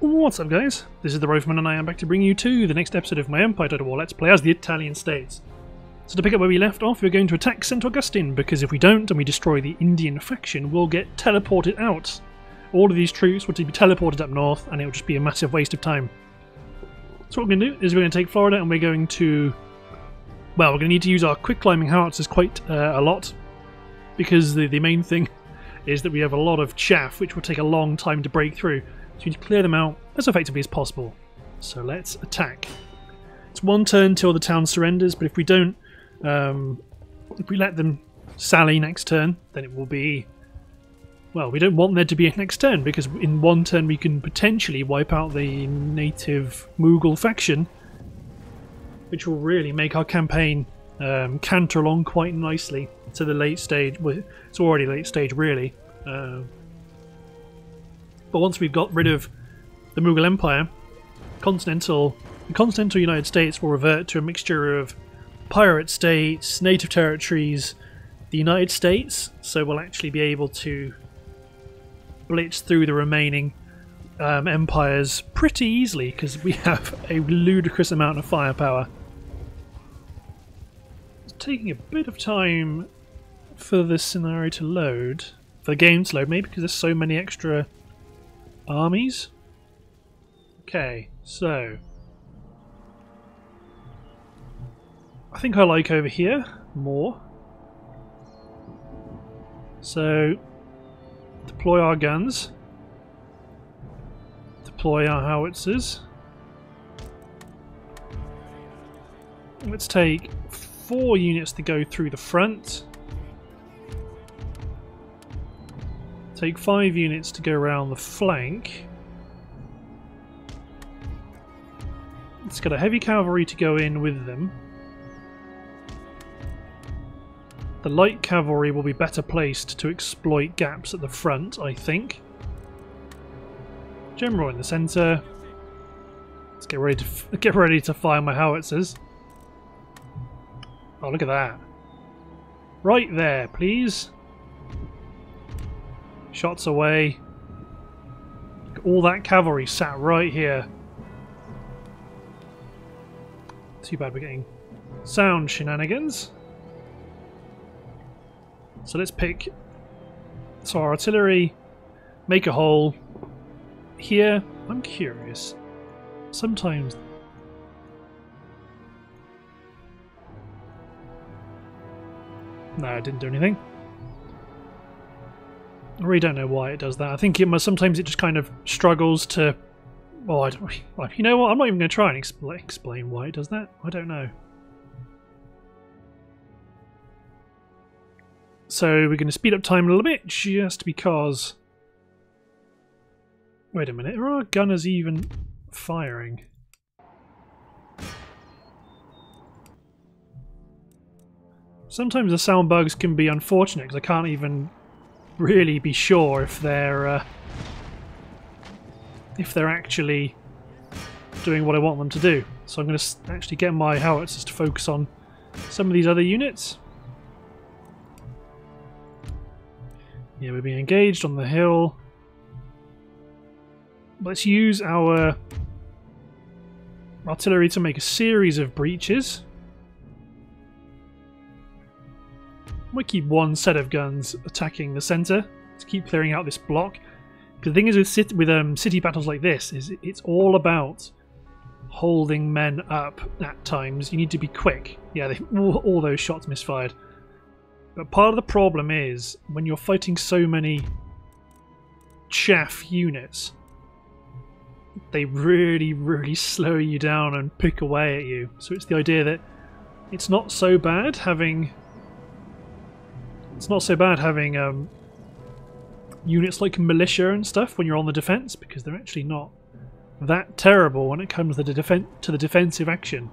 What's up guys, this is TheRifleman and I am back to bring you to the next episode of my Empire Total War Let's Play as the Italian States. So to pick up where we left off, we're going to attack St Augustine, because if we don't and we destroy the Indian faction, we'll get teleported out. All of these troops were to be teleported up north and it'll just be a massive waste of time. So what we're going to do is we're going to take Florida and we're going to... well, we're going to need to use our quick climbing hearts quite a lot, because the main thing is that we have a lot of chaff which will take a long time to break through. So you need to clear them out as effectively as possible. So let's attack. It's one turn till the town surrenders, but if we don't, if we let them sally next turn, then it will be... well, we don't want there to be a next turn, because in one turn we can potentially wipe out the native Mughal faction, which will really make our campaign canter along quite nicely to the late stage. Well, it's already late stage, really. But once we've got rid of the Mughal Empire, the continental United States will revert to a mixture of pirate states, native territories, the United States, so we'll actually be able to blitz through the remaining empires pretty easily, because we have a ludicrous amount of firepower. It's taking a bit of time for this scenario to load, for the game to load, maybe because there's so many extra armies. Okay, so I think I like over here more. So deploy our guns, deploy our howitzers. Let's take 4 units to go through the front. Take 5 units to go around the flank. It's got a heavy cavalry to go in with them. The light cavalry will be better placed to exploit gaps at the front, I think. General in the centre. Let's get ready to fire my howitzers. Oh, look at that! Right there, please. Shots away. All that cavalry sat right here. Too bad we're getting sound shenanigans. So let's pick... so our artillery, make a hole here. I'm curious. Sometimes... no, it didn't do anything. I really don't know why it does that. I think it must, sometimes it just kind of struggles to... well, I don't, you know what? I'm not even going to try and explain why it does that. I don't know. So we're going to speed up time a little bit, just because... wait a minute, are our gunners even firing? Sometimes the sound bugs can be unfortunate, because I can't even really be sure if they're actually doing what I want them to do. So I'm going to actually get my howitzers to focus on some of these other units. Yeah, we're being engaged on the hill. Let's use our artillery to make a series of breaches. We keep one set of guns attacking the centre to keep clearing out this block. Because the thing is with city battles like this, is it's all about holding men up at times. You need to be quick. Yeah, all those shots misfired. But part of the problem is when you're fighting so many chaff units, they really, really slow you down and pick away at you. So it's the idea that it's not so bad having... it's not so bad having units like militia and stuff when you're on the defense, because they're actually not that terrible when it comes to the defensive action.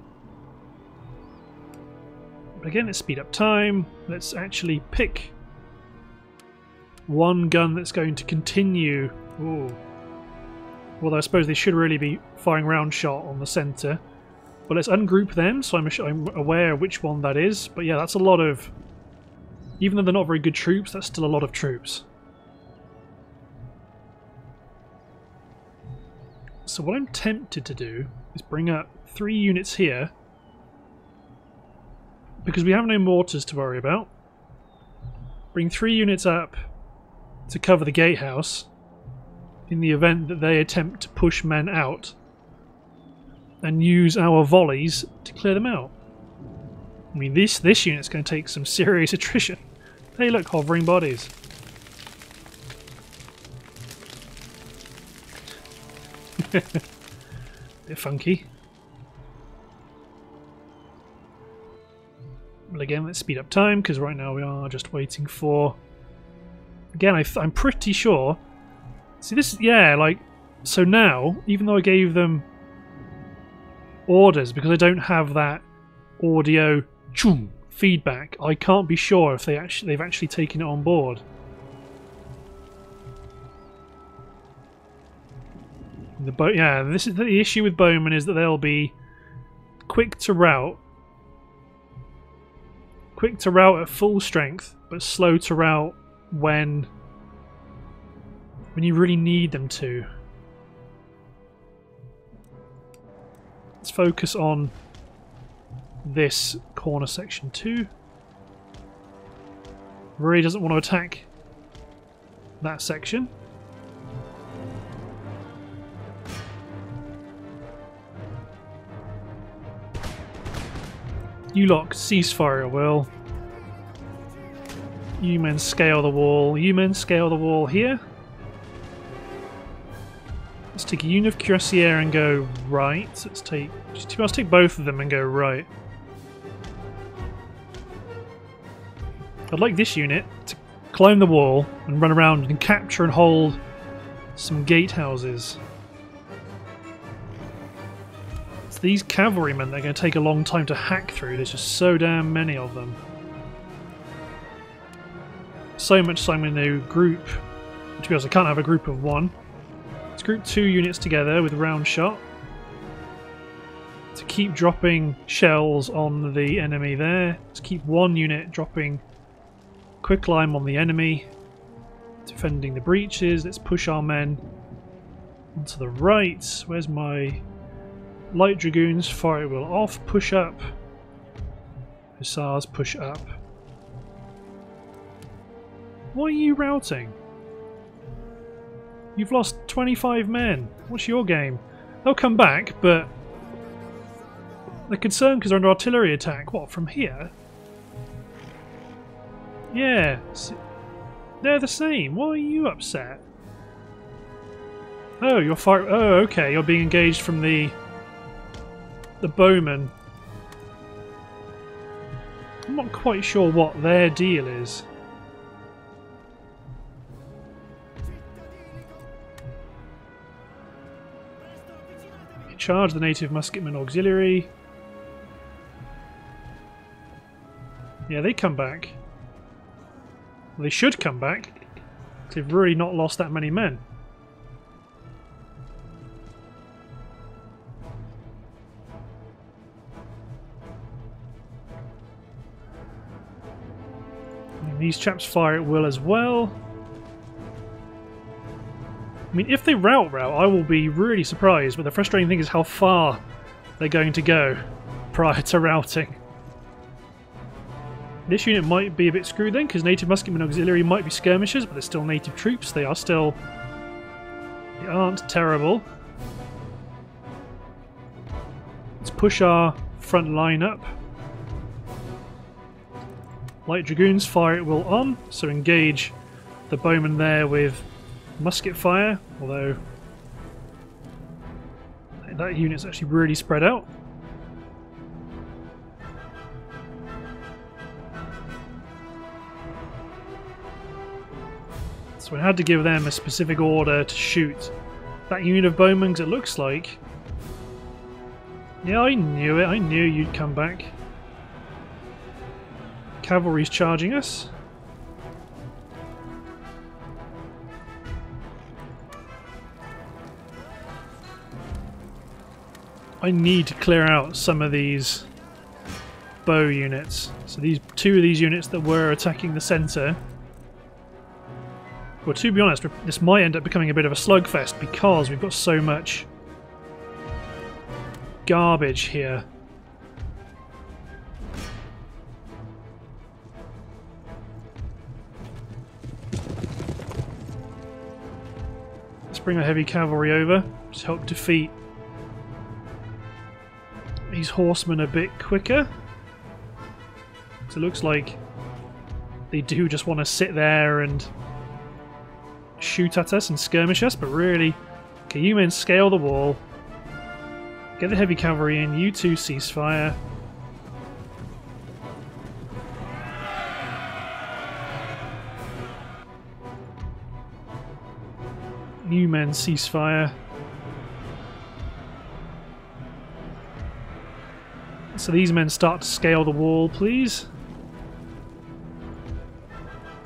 But again, let's speed up time. Let's actually pick one gun that's going to continue. Ooh. Although I suppose they should really be firing round shot on the center. But let's ungroup them, so I'm aware which one that is. But yeah, that's a lot of... even though they're not very good troops, that's still a lot of troops. So what I'm tempted to do is bring up 3 units here, because we have no mortars to worry about. Bring 3 units up to cover the gatehouse in the event that they attempt to push men out, and use our volleys to clear them out. I mean, this unit's going to take some serious attrition. Hey look, hovering bodies. Bit funky. Well, again, let's speed up time, because right now we are just waiting for... Again, I'm pretty sure... See, this... Yeah, like... So now, even though I gave them orders, because I don't have that audio feedback, I can't be sure if they've actually taken it on board. Yeah, this is the issue with bowmen, is that they'll be quick to rout at full strength, but slow to rout when you really need them to. Let's focus on this corner section too. Really doesn't want to attack that section. You lot, ceasefire at will. You men scale the wall. You men scale the wall here. Let's take a unit of cuirassiers and go right. Let's take both of them and go right. I'd like this unit to climb the wall and run around and capture and hold some gatehouses. These cavalrymen, they're going to take a long time to hack through. There's just so damn many of them. So much so I'm going to group... To be honest, I can't have a group of 1. Let's group 2 units together with round shot to keep dropping shells on the enemy there. Let's keep 1 unit dropping quicklime on the enemy, defending the breaches. Let's push our men onto the right. Where's my... Light Dragoons, fire at will off, push up. Hussars, push up. What are you routing? You've lost 25 men. What's your game? They'll come back, but they're concerned because they're under artillery attack. What, from here? Yeah, they're the same. Why are you upset? Oh, you're fire. Oh, okay, you're being engaged from the bowmen. I'm not quite sure what their deal is. Charge the native musketmen auxiliary. Yeah, they come back. Well, they should come back. They've really not lost that many men. These chaps fire at will as well. I mean, if they rout, I will be really surprised, but the frustrating thing is how far they're going to go prior to routing. This unit might be a bit screwed then, because native musketmen auxiliary might be skirmishers, but they're still native troops. They are still... They aren't terrible. Let's push our front line up. Light Dragoons, fire at will on, so engage the bowmen there with musket fire, although that unit's actually really spread out. So I had to give them a specific order to shoot that unit of bowmen, because it looks like... Yeah, I knew it. I knew you'd come back. Cavalry's charging us. I need to clear out some of these bow units. So these 2 of these units that were attacking the centre. Well, to be honest, this might end up becoming a bit of a slugfest because we've got so much garbage here. Let's bring our heavy cavalry over to help defeat these horsemen a bit quicker. Because it looks like they do just want to sit there and shoot at us and skirmish us, but really, okay, you men scale the wall. Get the heavy cavalry in, you two cease fire. New men cease fire. So these men start to scale the wall, please.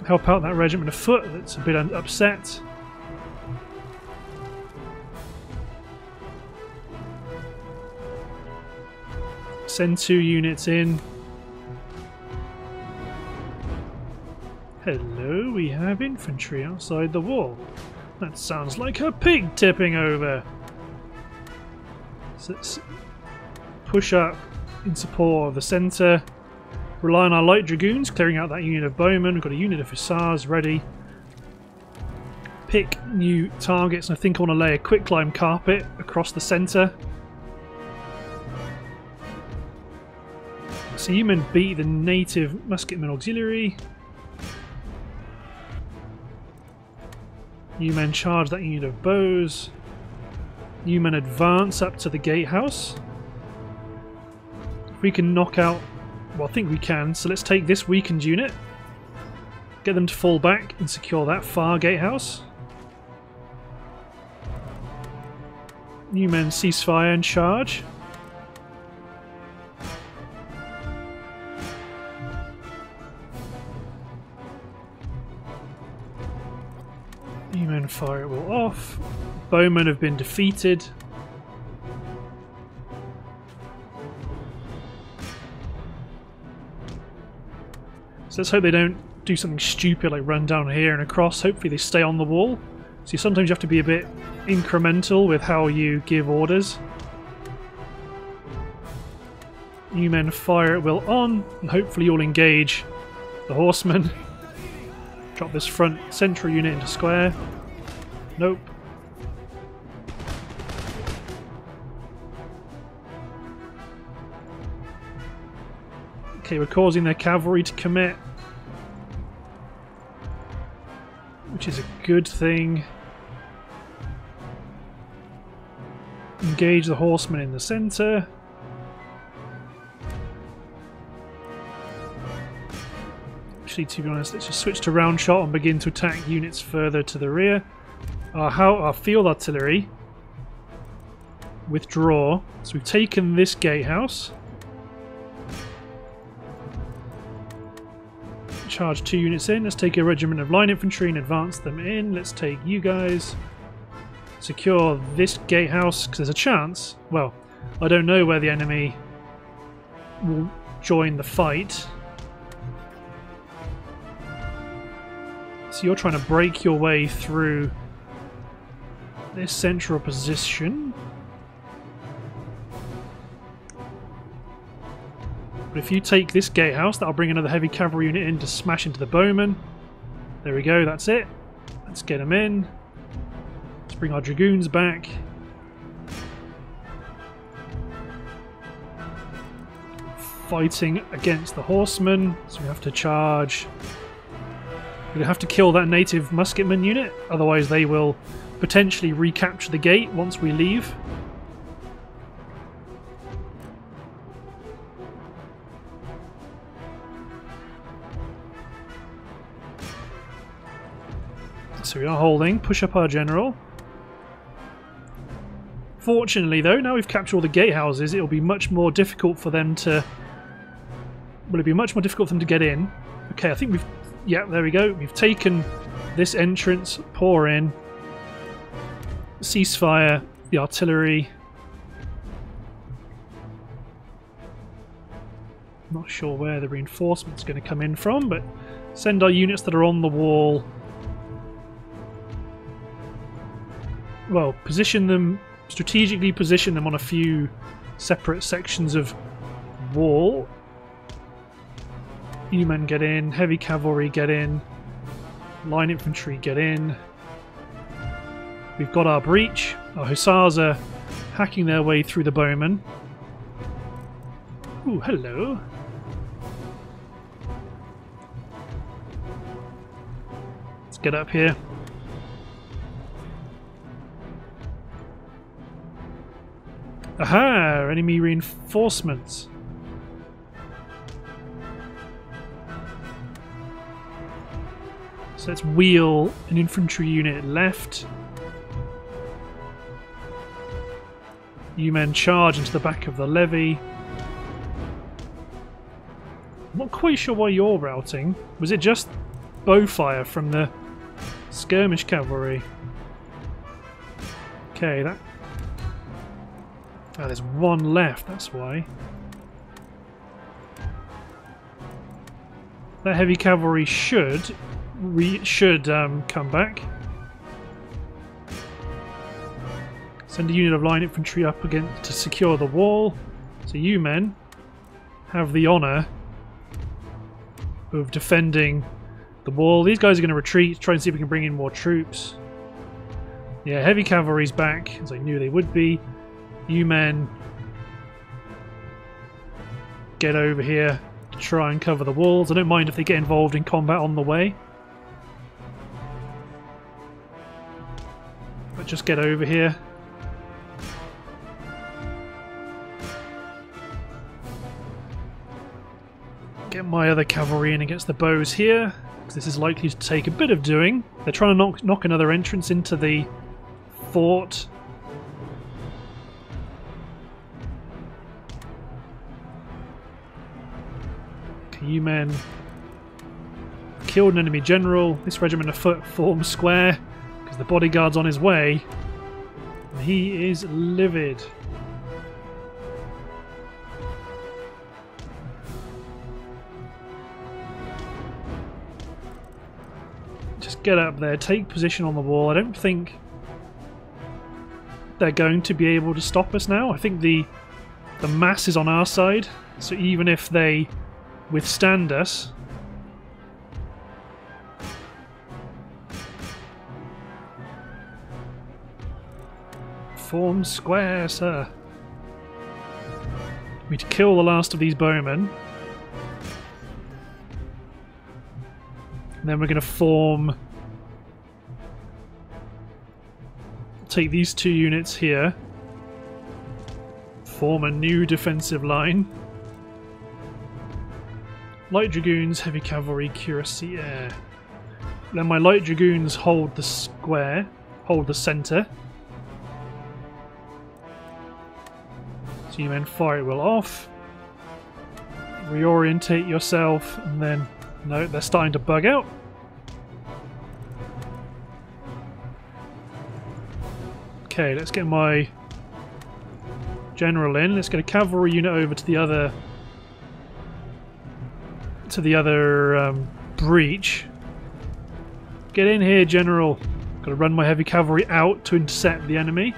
Help out that regiment of foot that's a bit upset. Send two units in. Hello, we have infantry outside the wall. That sounds like a pig tipping over. So let's push up in support of the centre. Rely on our light dragoons, clearing out that unit of bowmen. We've got a unit of hussars ready. Pick new targets, and I think I want to lay a quick climb carpet across the centre. So you men beat the native musketmen auxiliary. You men charge that unit of bows. You men advance up to the gatehouse. If we can knock out, well, I think we can, so let's take this weakened unit, get them to fall back and secure that far gatehouse. New men cease fire and charge. New men fire it all off. Bowmen have been defeated. So let's hope they don't do something stupid like run down here and across. Hopefully they stay on the wall. See, sometimes you have to be a bit incremental with how you give orders. New men fire at will on, and hopefully you'll engage the horsemen. Drop this front central unit into square. Nope. Okay, we're causing their cavalry to commit, which is a good thing. Engage the horsemen in the centre. Actually, to be honest, let's just switch to round shot and begin to attack units further to the rear. Our field artillery withdraw. So we've taken this gatehouse. Charge two units in. Let's take a regiment of line infantry and advance them in. Let's take you guys. Secure this gatehouse because there's a chance. Well, I don't know where the enemy will join the fight. So you're trying to break your way through this central position. But if you take this gatehouse, that'll bring another heavy cavalry unit in to smash into the bowmen. There we go, that's it. Let's get them in. Let's bring our dragoons back. Fighting against the horsemen, so we have to charge. We're going to have to kill that native musketman unit, otherwise they will potentially recapture the gate once we leave. So we are holding. Push up our general. Fortunately though, now we've captured all the gatehouses, it'll be much more difficult for them to... Well, it'll be much more difficult for them to get in. Okay, I think we've... Yeah, there we go. We've taken this entrance. Pour in. Ceasefire. The artillery. Not sure where the reinforcement's going to come in from, but send our units that are on the wall... Well, position them strategically. Position them on a few separate sections of wall. U-men get in, heavy cavalry get in, line infantry get in. We've got our breach. Our hussars are hacking their way through the bowmen. Ooh, hello. Let's get up here. Aha! Enemy reinforcements. So let's wheel an infantry unit left. U-men charge into the back of the levy. I'm not quite sure why you're routing. Was it just bow fire from the skirmish cavalry? Okay, that... Oh, there's one left, that's why. That heavy cavalry should come back. Send a unit of line infantry up again to secure the wall. So you men have the honour of defending the wall. These guys are going to retreat, try and see if we can bring in more troops. Yeah, heavy cavalry's back, as I knew they would be. You men get over here to try and cover the walls. I don't mind if they get involved in combat on the way. But just get over here. Get my other cavalry in against the bows here, because this is likely to take a bit of doing. They're trying to knock another entrance into the fort. You men killed an enemy general. This regiment of foot forms square because the bodyguard's on his way. And he is livid. Just get up there, take position on the wall. I don't think they're going to be able to stop us now. I think the mass is on our side, so even if they withstand us, form square, sir. We need to kill the last of these bowmen, and then we're going to form, take these two units here, form a new defensive line. Light Dragoons, Heavy Cavalry, Cuirassier. Then my Light Dragoons hold the square, hold the centre. So you men fire it well off. Reorientate yourself, and then... No, they're starting to bug out. Okay, let's get my general in. Let's get a cavalry unit over to the other... breach. Get in here, General. Gotta run my heavy cavalry out to intercept the enemy.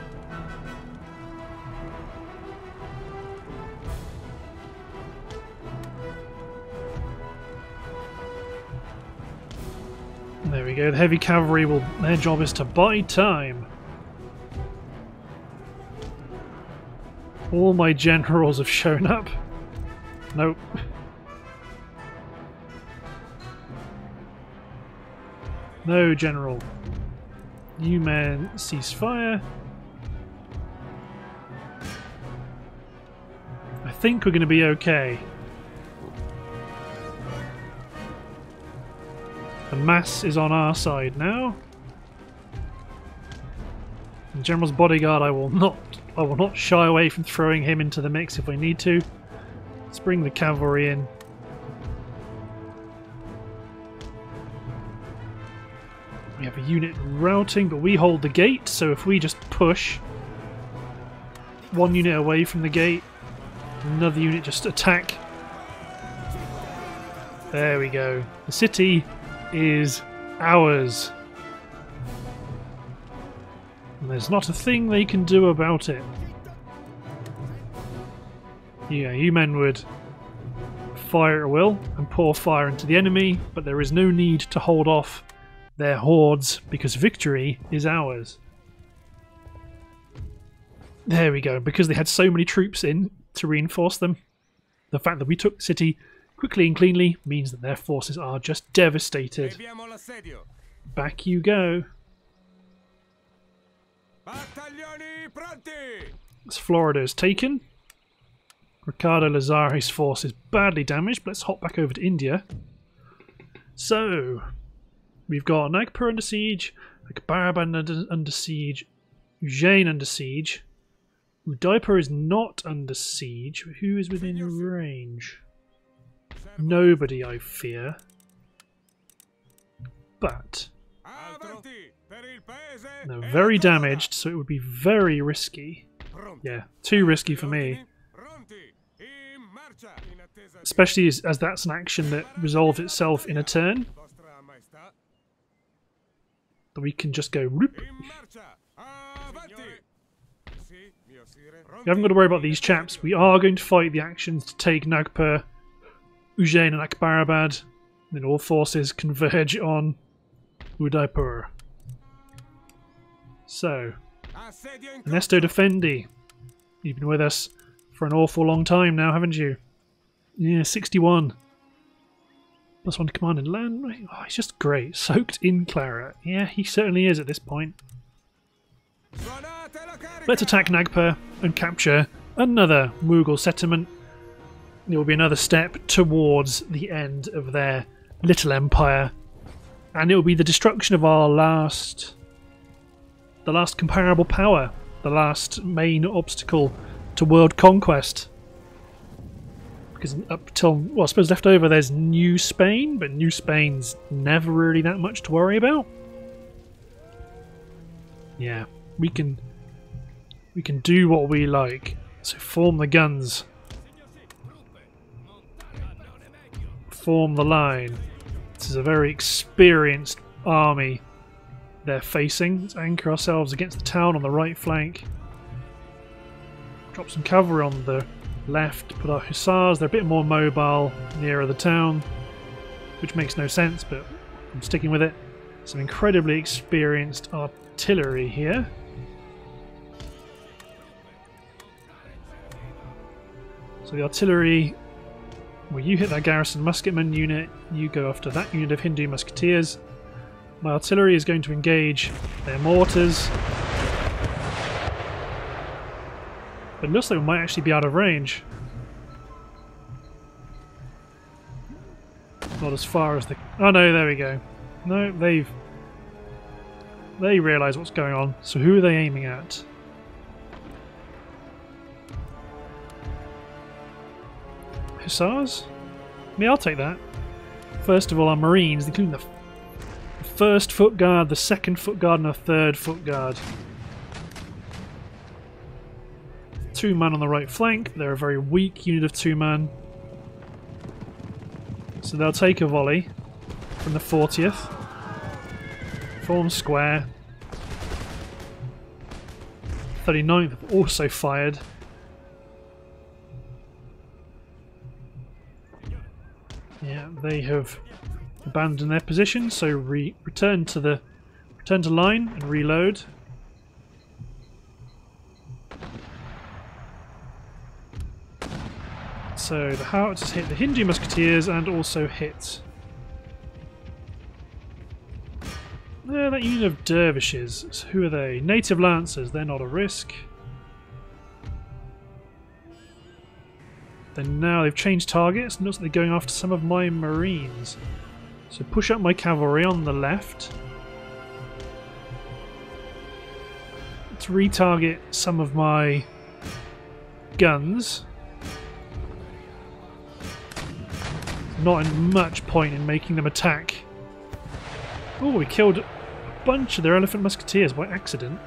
There we go. The heavy cavalry will, their job is to buy time. All my generals have shown up. Nope. No, General. You men cease fire. I think we're going to be okay. The mass is on our side now. The General's bodyguard, I will not shy away from throwing him into the mix if I need to. Let's bring the cavalry in. We have a unit routing, but we hold the gate, so if we just push one unit away from the gate, another unit just attack. There we go. The city is ours. And there's not a thing they can do about it. You men would fire at will and pour fire into the enemy, but there is no need to hold off their hordes because victory is ours. There we go. Because they had so many troops in to reinforce them, the fact that we took the city quickly and cleanly means that their forces are just devastated. Back you go. As Florida is taken, Ricardo Lazari's force is badly damaged. But let's hop back over to India. So we've got Nagpur under siege, Akbarabad under siege, Ujjain under siege. Udaipur is not under siege. Who is within range? Nobody, I fear. But they're very damaged, so it would be very risky. Yeah, too risky for me. Especially as that's an action that resolves itself in a turn. That we can just go whoop. We haven't got to worry about these chaps. We are going to fight the actions to take Nagpur, Ujjain and Akbarabad. Then all forces converge on Udaipur. So, Ernesto Defendi. You've been with us for an awful long time now, haven't you? Yeah, 61. Plus one to command and land. Oh, he's just great. Soaked in claret. Yeah, he certainly is at this point. Let's attack Nagpur and capture another Mughal settlement. It will be another step towards the end of their little empire, and it will be the destruction of our last comparable power, the last main obstacle to world conquest. Because up till, well, I suppose left over there's New Spain, but New Spain's never really that much to worry about. Yeah, we can do what we like. So form the guns. Form the line. This is a very experienced army they're facing. Let's anchor ourselves against the town on the right flank. Drop some cavalry on the left. Put our hussars. They're a bit more mobile nearer the town. Which makes no sense, but I'm sticking with it. Some incredibly experienced artillery here. So the artillery, well, you hit that garrison musketman unit, you go after that unit of Hindu musketeers. My artillery is going to engage their mortars. But it looks like we might actually be out of range. Not as far as the... oh no, there we go. No, they realise what's going on. So who are they aiming at? Hussars? Yeah, I'll take that. First of all, our Marines, including the first foot guard, the second foot guard, and the third foot guard. Two man on the right flank. They're a very weak unit of two man, so they'll take a volley from the 40th. Form square. 39th have also fired. Yeah, they have abandoned their position, so return to line and reload. So the howitzers hit the Hindu musketeers and also hit that unit of dervishes. So who are they? Native lancers. They're not a risk. Then now they've changed targets and looks like they're going after some of my Marines. So push up my cavalry on the left. Let's retarget some of my guns. Not much point in making them attack. Oh, we killed a bunch of their elephant musketeers by accident.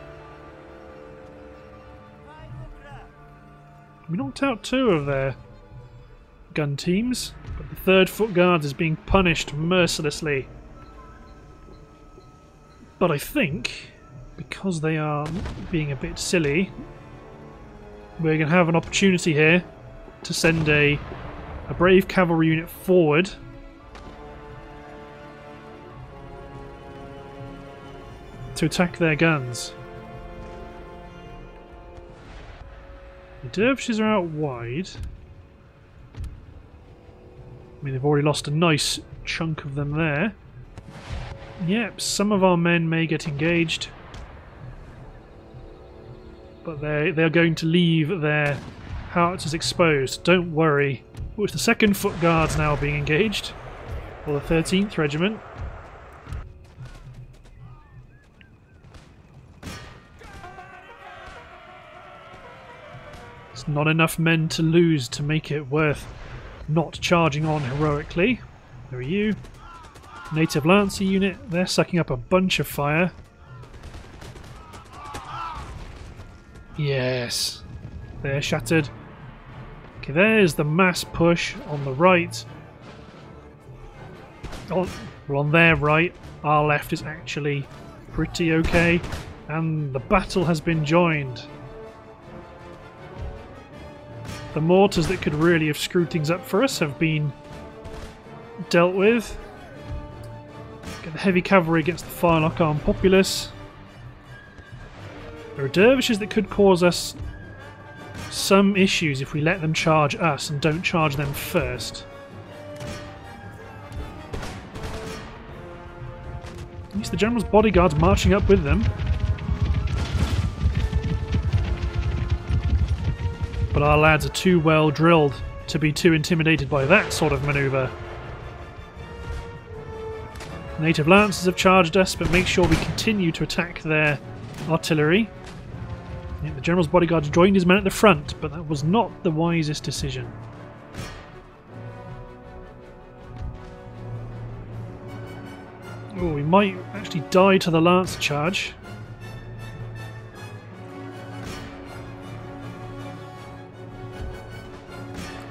We knocked out two of their gun teams, but the third foot guard is being punished mercilessly. But I think, because they are being a bit silly, we're going to have an opportunity here to send a brave cavalry unit forward. To attack their guns. The dervishes are out wide. I mean, they've already lost a nice chunk of them there. Yep, some of our men may get engaged, but they're going to leave their howitzers exposed. Don't worry. Oh, it's the 2nd Foot Guards now being engaged, or the 13th Regiment. It's not enough men to lose to make it worth not charging on heroically. There are you. Native Lancer unit, they're sucking up a bunch of fire. Yes, they're shattered. Okay, there's the mass push on the right. Oh, well, on their right, our left is actually pretty okay. And the battle has been joined. The mortars that could really have screwed things up for us have been dealt with. Get the heavy cavalry against the firelock armed populace. There are dervishes that could cause us some issues if we let them charge us and don't charge them first. At least the general's bodyguard's marching up with them. But our lads are too well drilled to be too intimidated by that sort of manoeuvre. Native Lancers have charged us, but make sure we continue to attack their artillery. Yeah, the General's bodyguard joined his men at the front, but that was not the wisest decision. Oh, we might actually die to the Lancer charge.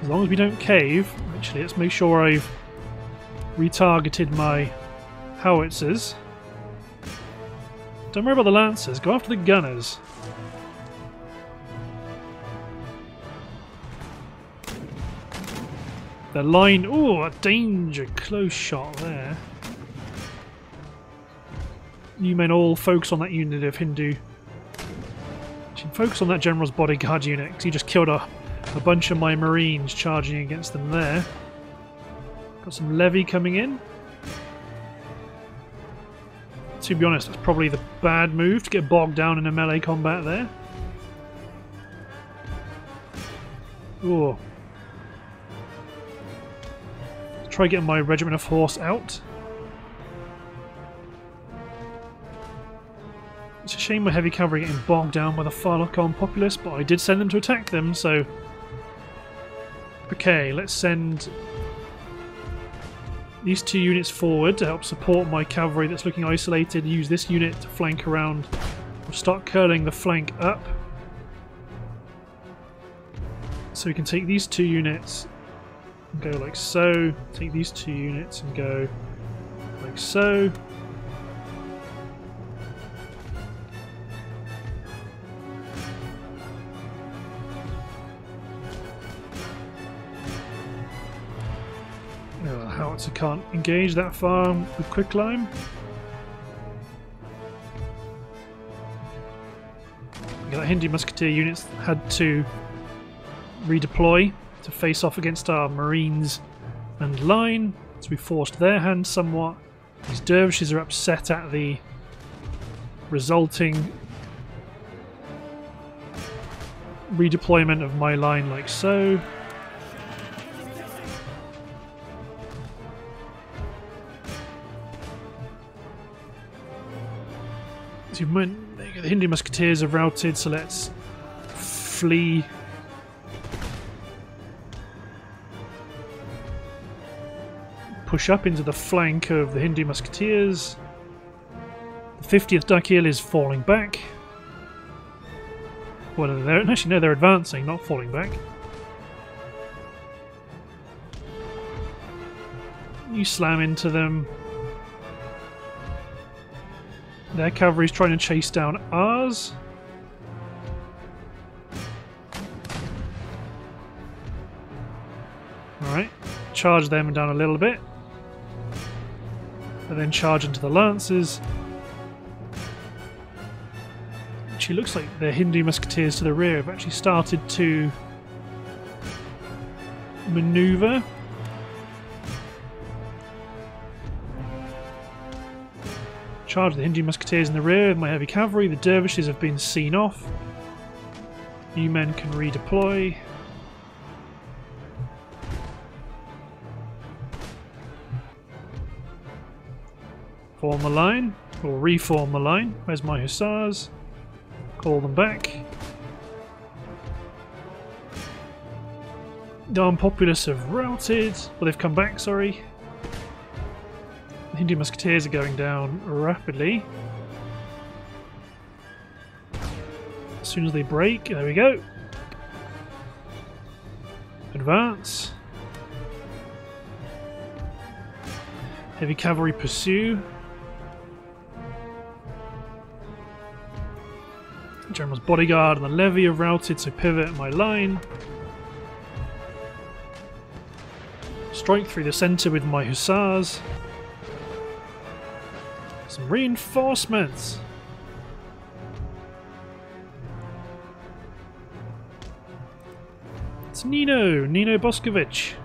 As long as we don't cave. Actually, let's make sure I've retargeted my howitzers. Don't worry about the lancers, go after the gunners. The line, ooh, a danger, close shot there. You men all focus on that unit of Hindu. Focus on that general's bodyguard unit, because he just killed a bunch of my marines charging against them there. Got some levy coming in. To be honest, that's probably the bad move, to get bogged down in a melee combat there. Ooh. Try getting my regiment of horse out. It's a shame my heavy cavalry getting bogged down by the firelock armed populace, but I did send them to attack them, so... Okay, let's send these two units forward to help support my cavalry that's looking isolated. Use this unit to flank around. We'll start curling the flank up. So we can take these two units and go like so. Take these two units and go like so. So can't engage that far with quicklime. That Hindu musketeer units had to redeploy to face off against our marines and line, so we forced their hand somewhat. These dervishes are upset at the resulting redeployment of my line like so. The Hindu musketeers are routed, so let's flee. Push up into the flank of the Hindu musketeers. The 50th Dakil is falling back. Well, they're actually, no, they're advancing, not falling back. You slam into them. Their cavalry's trying to chase down ours. charge them down a little bit, and then charge into the Lancers, which looks like the Hindu musketeers to the rear have actually started to maneuver. Charge the Hindu musketeers in the rear with my heavy cavalry. The dervishes have been seen off. New men can redeploy. Form the line, or reform the line. Where's my hussars? Call them back. Darn populace have routed. Well, they've come back, sorry. The Hindu musketeers are going down rapidly. As soon as they break, there we go. Advance. Heavy cavalry pursue. General's bodyguard and the levy are routed, so pivot my line. Strike through the centre with my hussars. Some reinforcements! It's Nino! Nino Boscovich!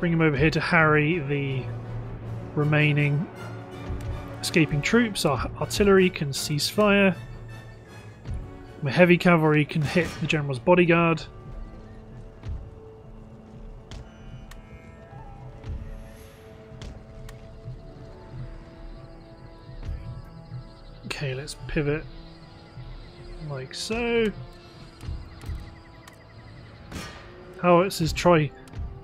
Bring him over here to harry the remaining escaping troops. Our artillery can cease fire. My heavy cavalry can hit the general's bodyguard. Okay, let's pivot like so. Howitzers try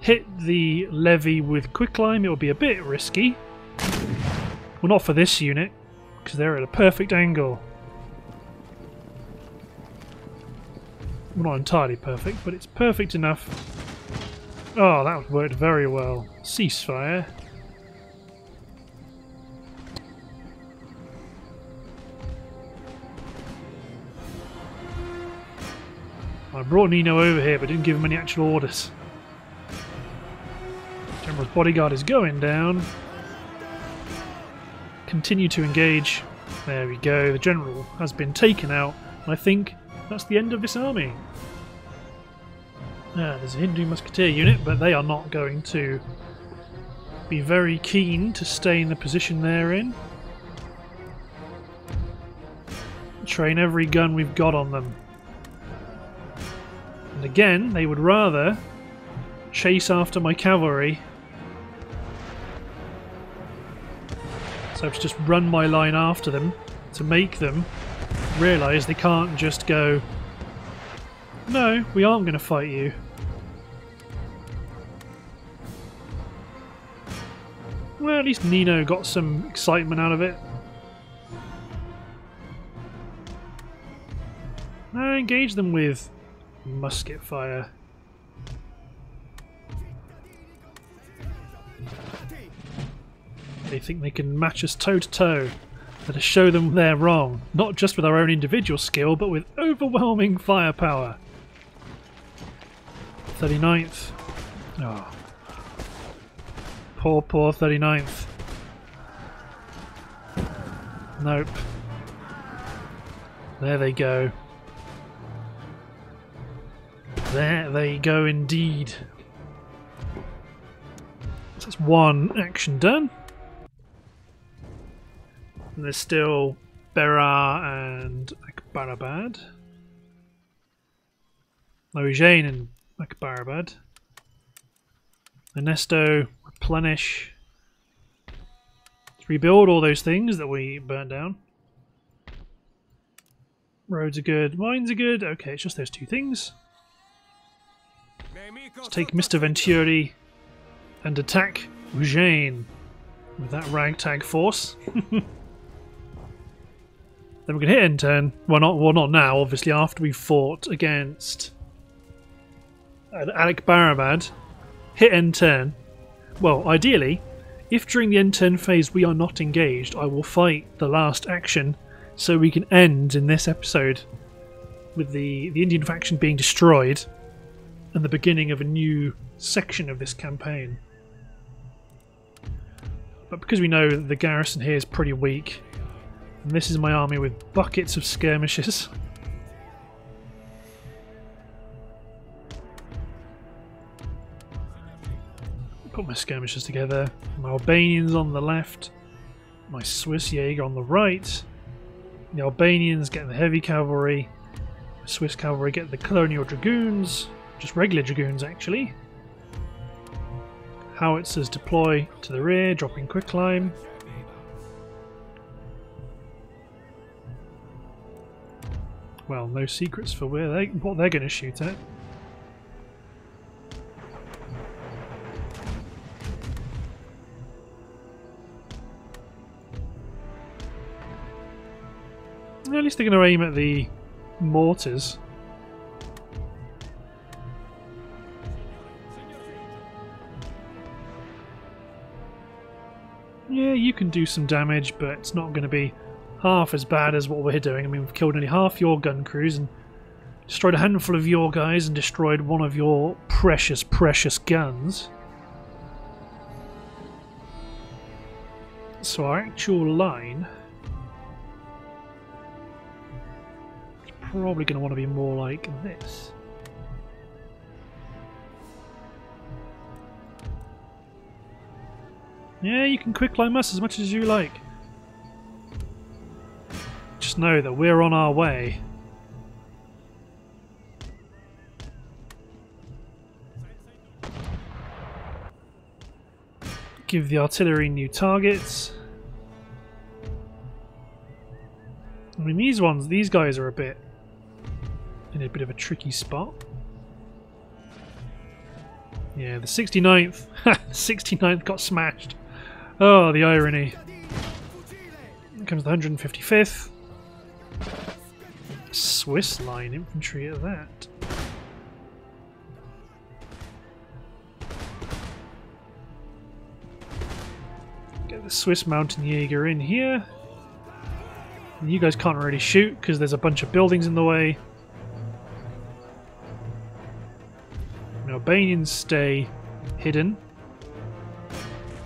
hit the levy with quicklime. It'll be a bit risky. Well, not for this unit, because they're at a perfect angle. Well, not entirely perfect, but it's perfect enough. Oh, that worked very well. Ceasefire. I brought Nino over here, but didn't give him any actual orders. General's bodyguard is going down. Continue to engage. There we go. The general has been taken out. I think that's the end of this army. Ah, there's a Hindu musketeer unit, but they are not going to be very keen to stay in the position they're in. Train every gun we've got on them. And again, they would rather chase after my cavalry. So I have to just run my line after them to make them realise they can't just go, no, we aren't going to fight you. Well, at least Nino got some excitement out of it. I engage them with musket fire. They think they can match us toe to toe. Let us show them they're wrong, not just with our own individual skill, but with overwhelming firepower. 39th. Oh. Poor, poor 39th. Nope. There they go. There they go indeed. So that's one action done. And there's still Berra and Akbarabad. Ujjain and Akbarabad. Ernesto, replenish. Let's rebuild all those things that we burned down. Roads are good, mines are good. Okay, it's just those two things. Let's take Mr. Venturi and attack Ujjain with that ragtag force. Then we can hit in turn. Well, not now, obviously, after we fought against Akbarabad. Hit end turn. Well, ideally, if during the end turn phase we are not engaged, I will fight the last action so we can end in this episode with the Indian faction being destroyed and the beginning of a new section of this campaign. But because we know that the garrison here is pretty weak, and this is my army with buckets of skirmishers. Put my skirmishers together, my Albanians on the left, my Swiss Jaeger on the right, the Albanians getting the heavy cavalry, the Swiss cavalry getting the colonial dragoons, just regular dragoons actually. Howitzers deploy to the rear, dropping quicklime. Well, no secrets for where they, what they're going to shoot at. At least they're going to aim at the mortars. Yeah, you can do some damage, but it's not going to be half as bad as what we're doing. I mean, we've killed nearly half your gun crews and destroyed a handful of your guys and destroyed one of your precious, precious guns. So our actual line is probably going to want to be more like this. Yeah, you can quicklime us as much as you like. Just know that we're on our way. Give the artillery new targets. I mean, these ones, these guys are a bit in a bit of a tricky spot. Yeah, the 69th, 69th got smashed. Oh, the irony. Here comes the 155th. Swiss line infantry at that. Get the Swiss mountain Jaeger in here. And you guys can't really shoot because there's a bunch of buildings in the way. The Albanians stay hidden.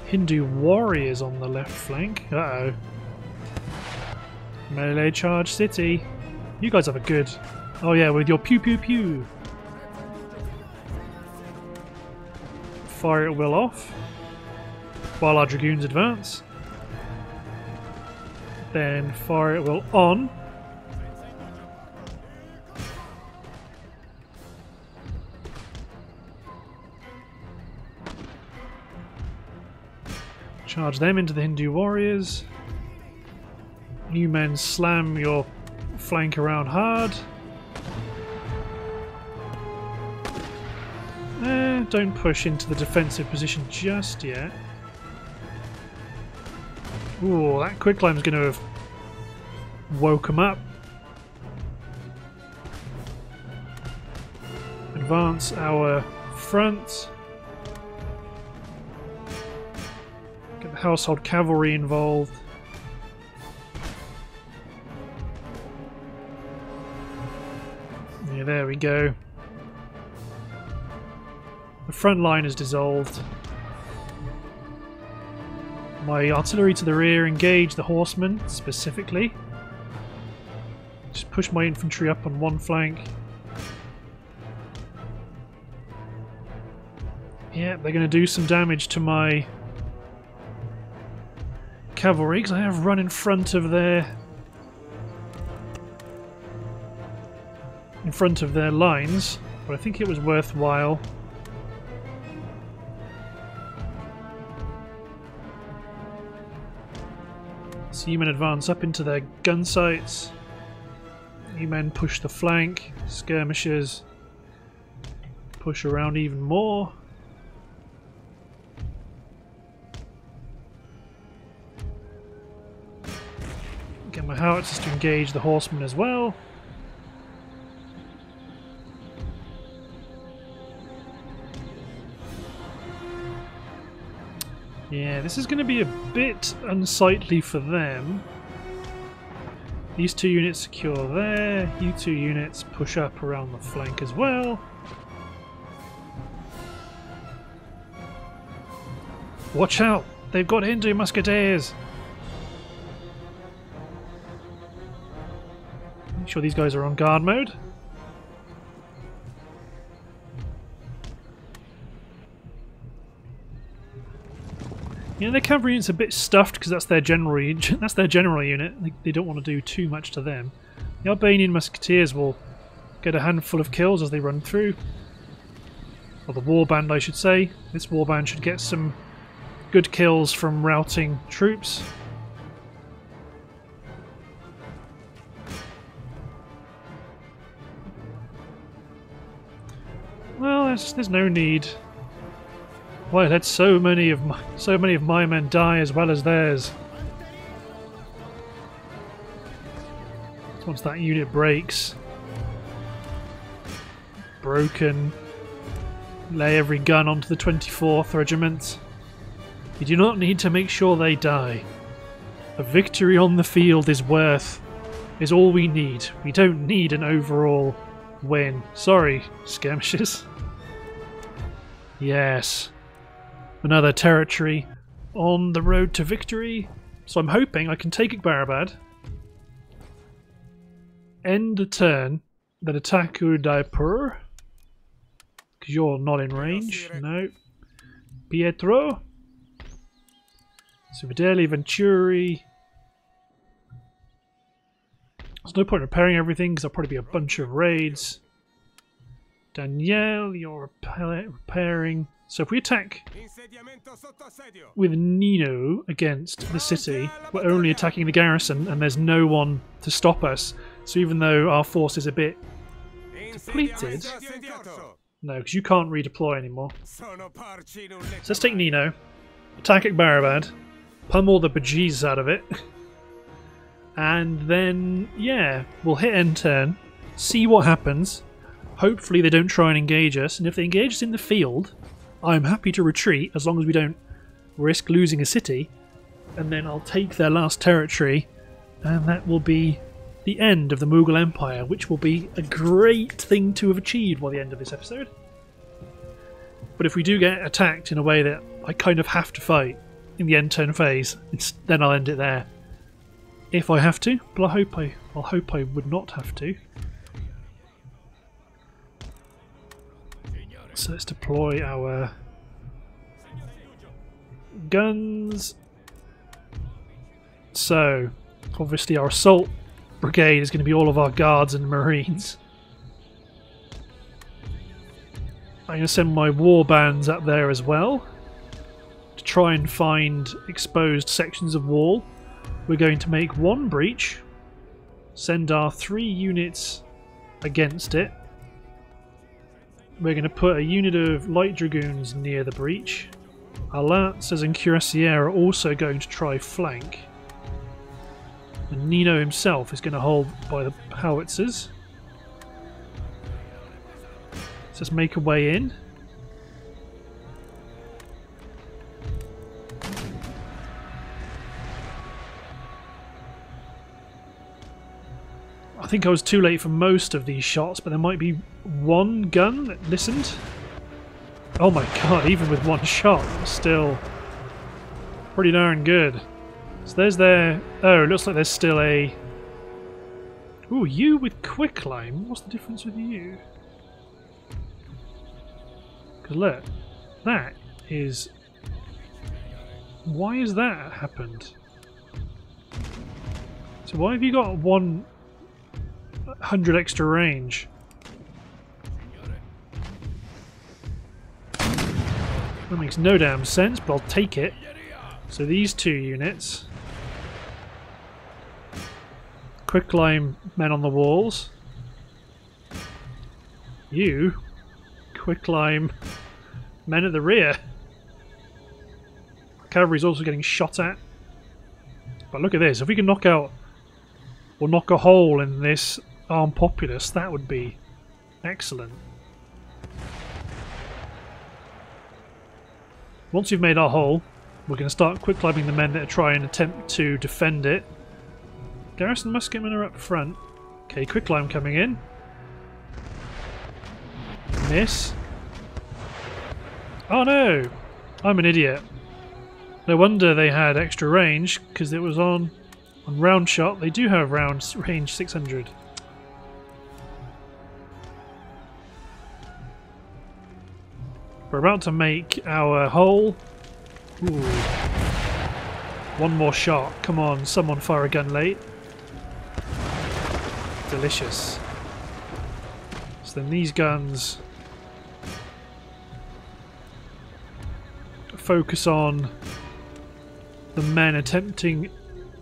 Hindu warriors on the left flank. Uh-oh. Melee charge city. You guys have a good... Oh yeah, with your pew pew pew. Fire at will off. While our dragoons advance. Then fire at will on. Charge them into the Hindu warriors. You men slam your flank around hard. Don't push into the defensive position just yet. Ooh, that quicklime is going to have woke them up. Advance our front. Get the household cavalry involved. There we go. The front line is dissolved. My artillery to the rear, engage the horsemen specifically. Just push my infantry up on one flank. Yeah, they're going to do some damage to my cavalry because I have run in front of their lines, but I think it was worthwhile. So you men advance up into their gun sights. You men push the flank, skirmishers push around even more. Get my howitzers to engage the horsemen as well. Yeah, this is going to be a bit unsightly for them. These two units secure there. You two units push up around the flank as well. Watch out! They've got Hindu musketeers! Make sure these guys are on guard mode. You know, their cavalry unit's a bit stuffed because that's their general unit. They don't want to do too much to them. The Albanian musketeers will get a handful of kills as they run through. Or the warband, I should say. This warband should get some good kills from routing troops. Well, there's no need. Why let so many of my men die as well as theirs? Once that unit breaks, broken, lay every gun onto the 24th Regiment. You do not need to make sure they die. A victory on the field is all we need. We don't need an overall win. Sorry, skirmishes. Yes. Another territory on the road to victory. So I'm hoping I can take Akbarabad, end the turn, then attack Udaipur. Because you're not in range. No. Pietro. So Videli Venturi. There's no point repairing everything because there'll probably be a bunch of raids. Danielle, you're repairing. So if we attack with Nino against the city, we're only attacking the garrison and there's no one to stop us. So even though our force is a bit depleted... No, because you can't redeploy anymore. So let's take Nino, attack Akbarabad, pummel the bejesus out of it, and then, yeah, we'll hit end turn, see what happens. Hopefully they don't try and engage us, and if they engage us in the field, I'm happy to retreat as long as we don't risk losing a city, and then I'll take their last territory, and that will be the end of the Mughal Empire, which will be a great thing to have achieved by the end of this episode. But if we do get attacked in a way that I kind of have to fight in the end turn phase, then I'll end it there. If I have to, but I hope I would not have to. So let's deploy our guns. So obviously our assault brigade is going to be all of our guards and marines. I'm going to send my war bands up there as well to try and find exposed sections of wall. We're going to make one breach, send our 3 units against it. We're going to put a unit of light dragoons near the breach. Our lancers and cuirassiers are also going to try flank. And Nino himself is going to hold by the howitzers. Let's just make a way in. I think I was too late for most of these shots, but there might be one gun that listened. Oh my god, even with one shot, still pretty darn good. So there's their... Oh, it looks like there's still a... Ooh, you with quick climb? What's the difference with you? Because look, that is... Why has that happened? So why have you got 100 extra range? That makes no damn sense, but I'll take it. So these 2 units... Quick climb men on the walls. You, quick climb men at the rear. Cavalry's also getting shot at. But look at this, if we can knock out or knock a hole in this armed populace, that would be excellent. Once we've made our hole, we're going to start quick climbing the men that are trying to attempt to defend it. Garrison musketmen are up front. Okay, quick climb coming in. Miss. Oh no! I'm an idiot. No wonder they had extra range, because it was on round shot. They do have round range 600. We're about to make our hole. Ooh. One more shot. Come on, someone fire a gun late. Delicious. So then these guns focus on the men attempting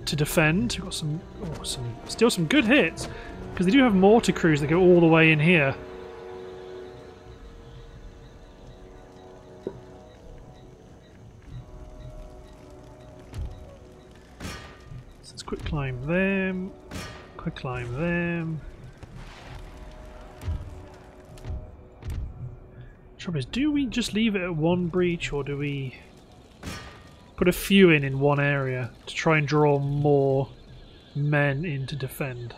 to defend. We've got some, oh, still some good hits, because they do have mortar crews that go all the way in here. So let's quick climb them. Quick climb them. Trouble is, do we just leave it at one breach, or do we put a few in one area to try and draw more men in to defend?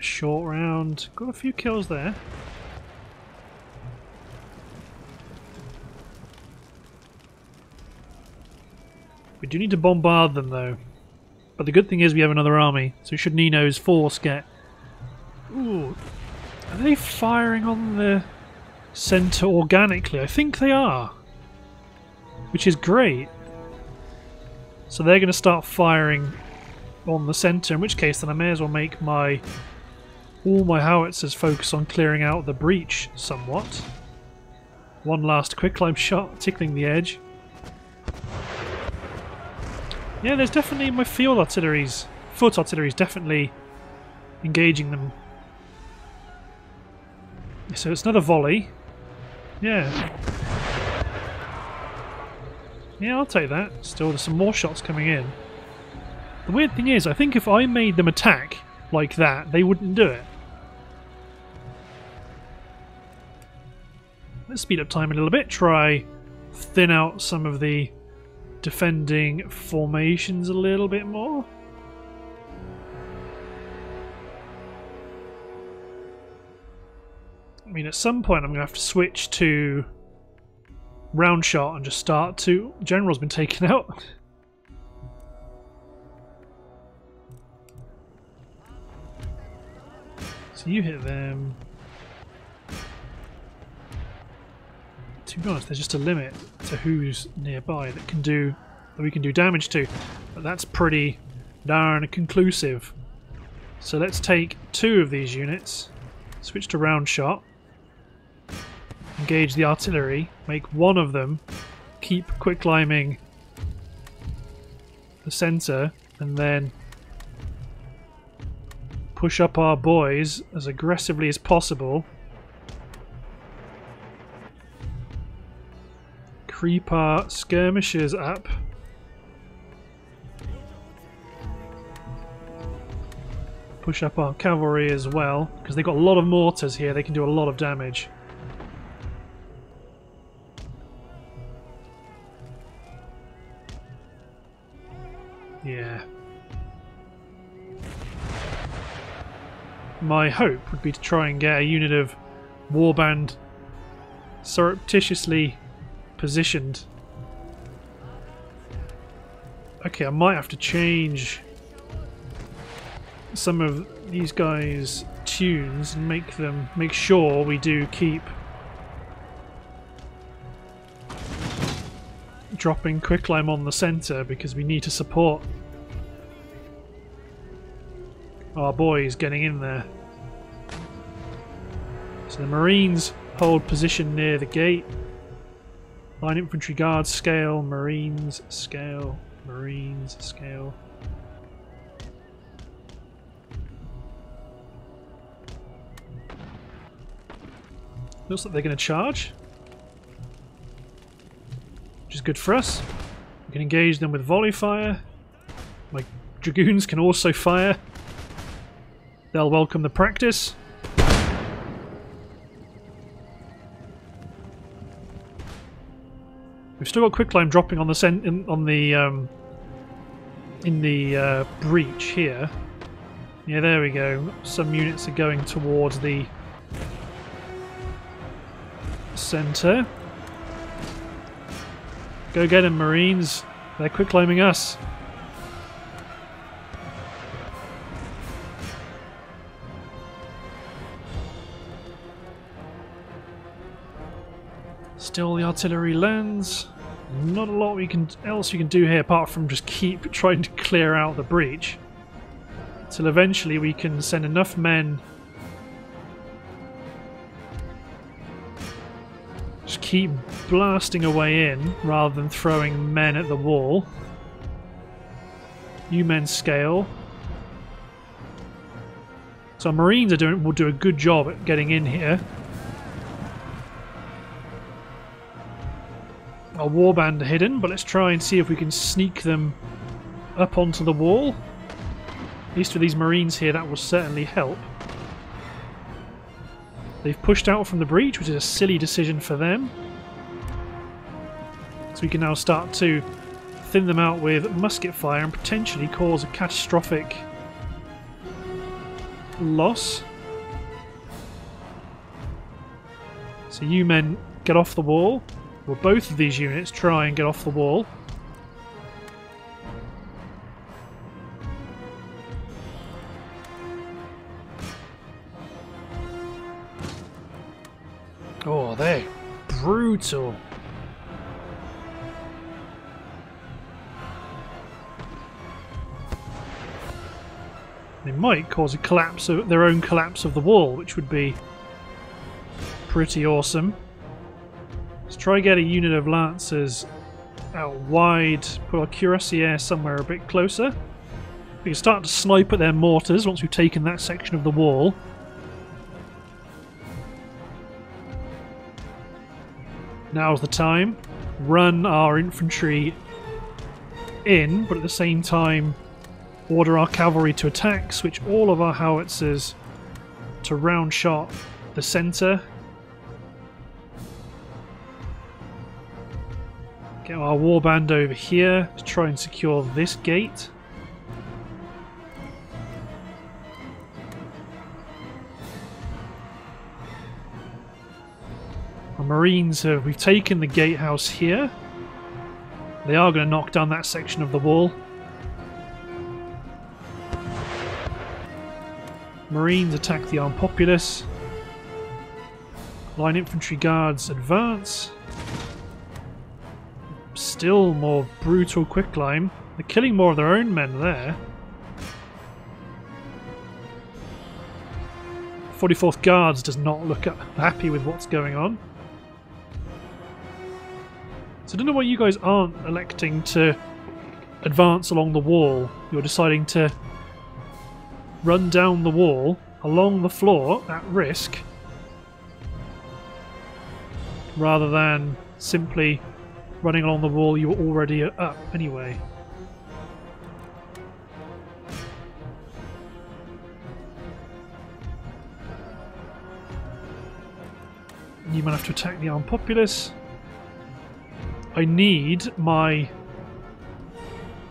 Short round, got a few kills there. We do need to bombard them though. But the good thing is we have another army, so should Nino's force get... Ooh, are they firing on the centre organically? I think they are, which is great. So they're going to start firing on the centre, in which case then I may as well make my... all my howitzers focus on clearing out the breach somewhat. One last quick climb shot, tickling the edge. Yeah, there's definitely my field artillery's, foot artillery's definitely engaging them. So it's another volley. Yeah. Yeah, I'll take that. Still, there's some more shots coming in. The weird thing is, I think if I made them attack like that, they wouldn't do it. Let's speed up time a little bit, try thin out some of the defending formations a little bit more. I mean, at some point I'm going to have to switch to round shot and just start to... General's been taken out. So you hit them. To be honest, there's just a limit to who's nearby that can do, that we can do damage to. But that's pretty darn conclusive. So let's take two of these units, switch to round shot, engage the artillery, make one of them keep quick climbing the centre, and then push up our boys as aggressively as possible. Creep our skirmishers up. Push up our cavalry as well, because they've got a lot of mortars here, they can do a lot of damage. Yeah. My hope would be to try and get a unit of warband surreptitiously positioned. Okay, I might have to change some of these guys' tunes and make them, make sure we do keep dropping quicklime on the centre, because we need to support our boys getting in there. So the Marines hold position near the gate. Line infantry guards scale, Marines scale, Marines scale. Looks like they're going to charge, which is good for us. We can engage them with volley fire. My dragoons can also fire. They'll welcome the practice. We've still got quicklime dropping on the breach here. Yeah, there we go. Some units are going towards the center. Go get him, Marines. They're quick claiming us. Still the artillery lands. Not a lot else we can do here apart from just keep trying to clear out the breach. Till eventually we can send enough men. Just keep blasting away in rather than throwing men at the wall. You men scale. So our Marines are will do a good job at getting in here. Our warband are hidden, but let's try and see if we can sneak them up onto the wall. At least with these Marines here, that will certainly help. They've pushed out from the breach, which is a silly decision for them. So we can now start to thin them out with musket fire and potentially cause a catastrophic loss. So you men get off the wall. Well, both of these units try and get off the wall. Oh, they're brutal. They might cause a collapse of their own collapse of the wall, which would be pretty awesome. Let's try and get a unit of lancers out wide, put our cuirassiers somewhere a bit closer. We can start to snipe at their mortars once we've taken that section of the wall. Now's the time. Run our infantry in, but at the same time order our cavalry to attack, switch all of our howitzers to round shot the centre. Get our warband over here to try and secure this gate. Marines have... we've taken the gatehouse here. They are going to knock down that section of the wall. Marines attack the armed populace. Line infantry guards advance. Still more brutal quicklime. They're killing more of their own men there. 44th Guards does not look happy with what's going on. So I don't know why you guys aren't electing to advance along the wall. You're deciding to run down the wall, along the floor, at risk, rather than simply running along the wall you were already up anyway. You might have to attack the armed populace. I need my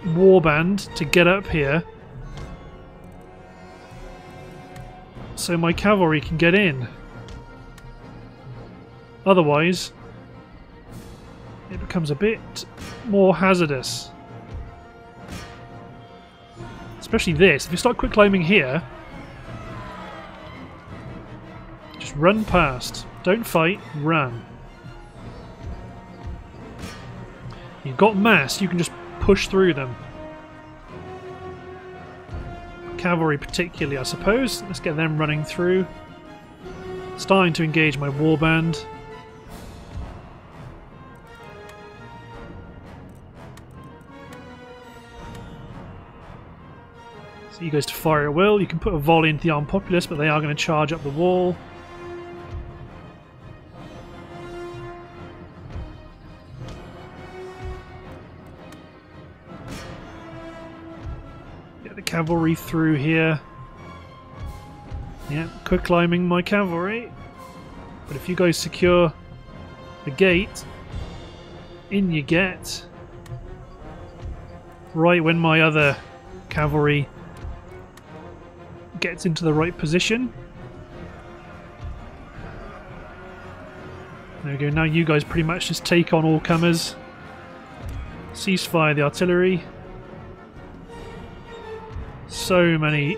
warband to get up here so my cavalry can get in. Otherwise, it becomes a bit more hazardous. Especially this. If you start quick climbing here, just run past. Don't fight, run. You've got mass, you can just push through them. Cavalry particularly, I suppose. Let's get them running through. Starting to engage my warband. So you guys to fire at will. You can put a volley into the armed populace, but they are going to charge up the wall. Cavalry through here. Yeah, quick climbing my cavalry. But if you guys secure the gate, in you get. Right when my other cavalry gets into the right position. There we go, now you guys pretty much just take on all comers. Ceasefire the artillery. So many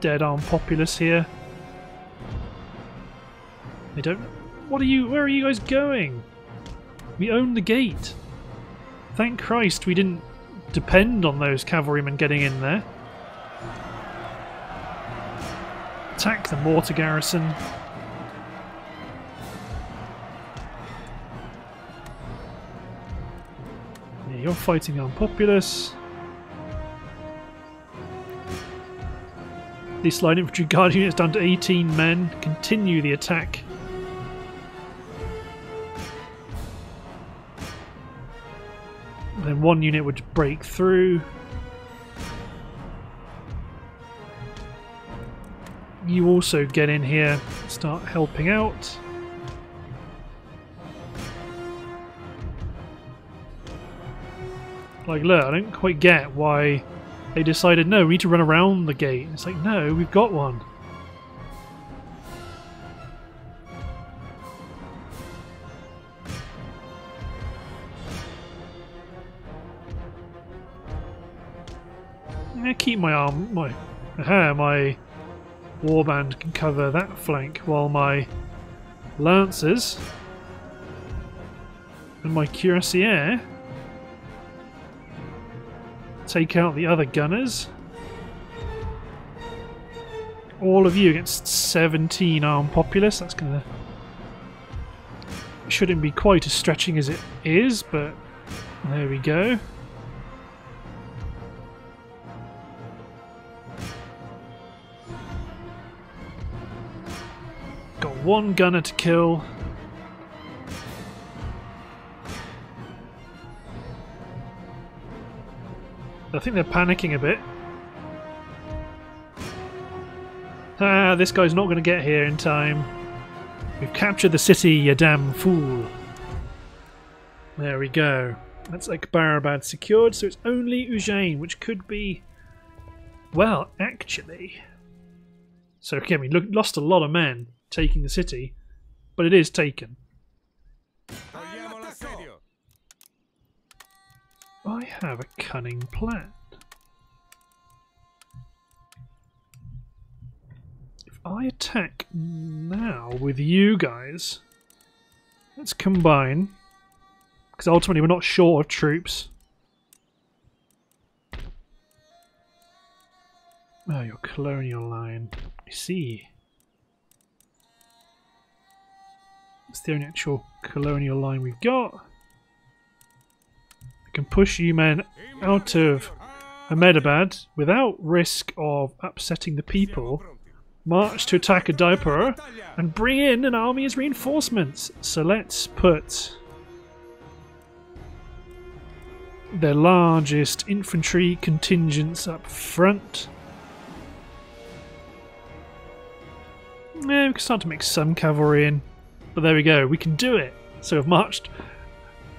dead armed populace here. They don't... What are you... Where are you guys going? We own the gate. Thank Christ we didn't depend on those cavalrymen getting in there. Attack the mortar garrison. Yeah, you're fighting the unpopulous. These light infantry guard units down to 18 men. Continue the attack. And then one unit would break through. You also get in here, start helping out. Like, look, I don't quite get why they decided, no, we need to run around the gate. It's like, no, we've got one. I'm gonna keep my arm, my warband can cover that flank while my lancers and my cuirassier take out the other gunners. All of you against 17 armed populace. That's gonna... shouldn't be quite as stretching as it is, but there we go. Got one gunner to kill. I think they're panicking a bit. Ah, this guy's not going to get here in time. We've captured the city, you damn fool. There we go. That's Akbarabad secured, so it's only Ujjain, which could be... Well, actually... So, okay, we lost a lot of men taking the city, but it is taken. I have a cunning plan. If I attack now with you guys, let's combine, because ultimately we're not short of troops. Oh, your colonial line. I see. It's the only actual colonial line we've got. Can push you men out of Ahmedabad without risk of upsetting the people, march to attack Udaipur, and bring in an army as reinforcements. So let's put their largest infantry contingents up front. Yeah, we can start to mix some cavalry in, but there we go, we can do it. So we've marched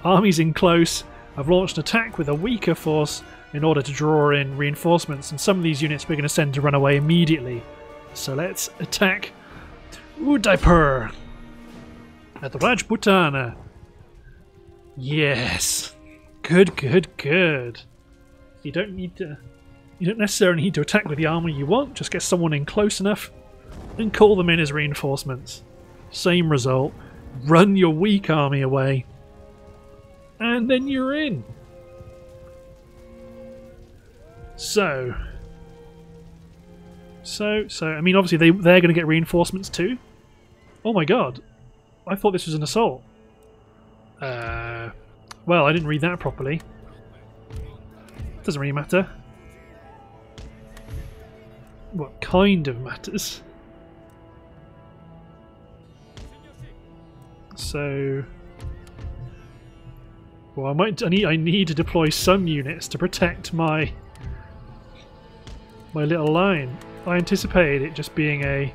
armies in close. I've launched an attack with a weaker force in order to draw in reinforcements, and some of these units we're going to send to run away immediately. So let's attack Udaipur at the Rajputana. Yes, good, good, good. You don't need to. You don't necessarily need to attack with the army you want. Just get someone in close enough and call them in as reinforcements. Same result. Run your weak army away. And then you're in. So I mean, obviously they're going to get reinforcements too. Oh my god, I thought this was an assault. Well, I didn't read that properly. Doesn't really matter. What kind of matters? So. Well, I need to deploy some units to protect my little line. I anticipated it just being a...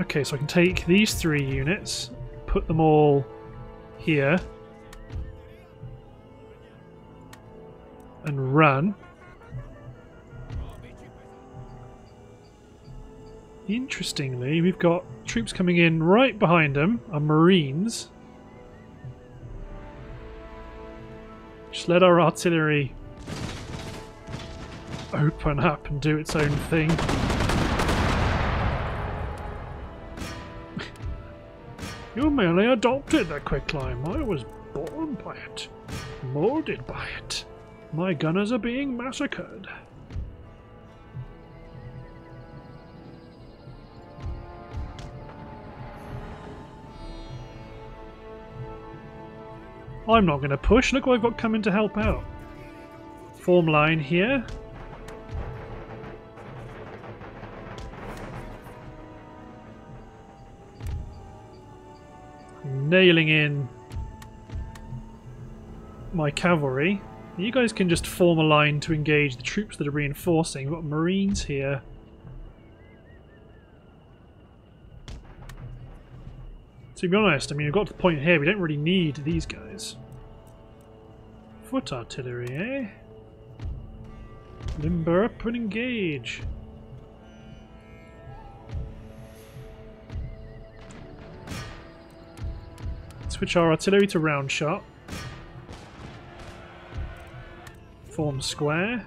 Okay, so I can take these three units, put them all here, and run. Interestingly, we've got troops coming in right behind them, our Marines. Just let our artillery open up and do its own thing. You merely adopted the quick climb. I was born by it, molded by it. My gunners are being massacred. I'm not going to push. Look what I've got coming to help out. Form line here. Nailing in my cavalry. You guys can just form a line to engage the troops that are reinforcing. We've got Marines here. To be honest, I mean, we've got to the point here, we don't really need these guys. Foot artillery, eh? Limber up and engage. Switch our artillery to round shot. Form square.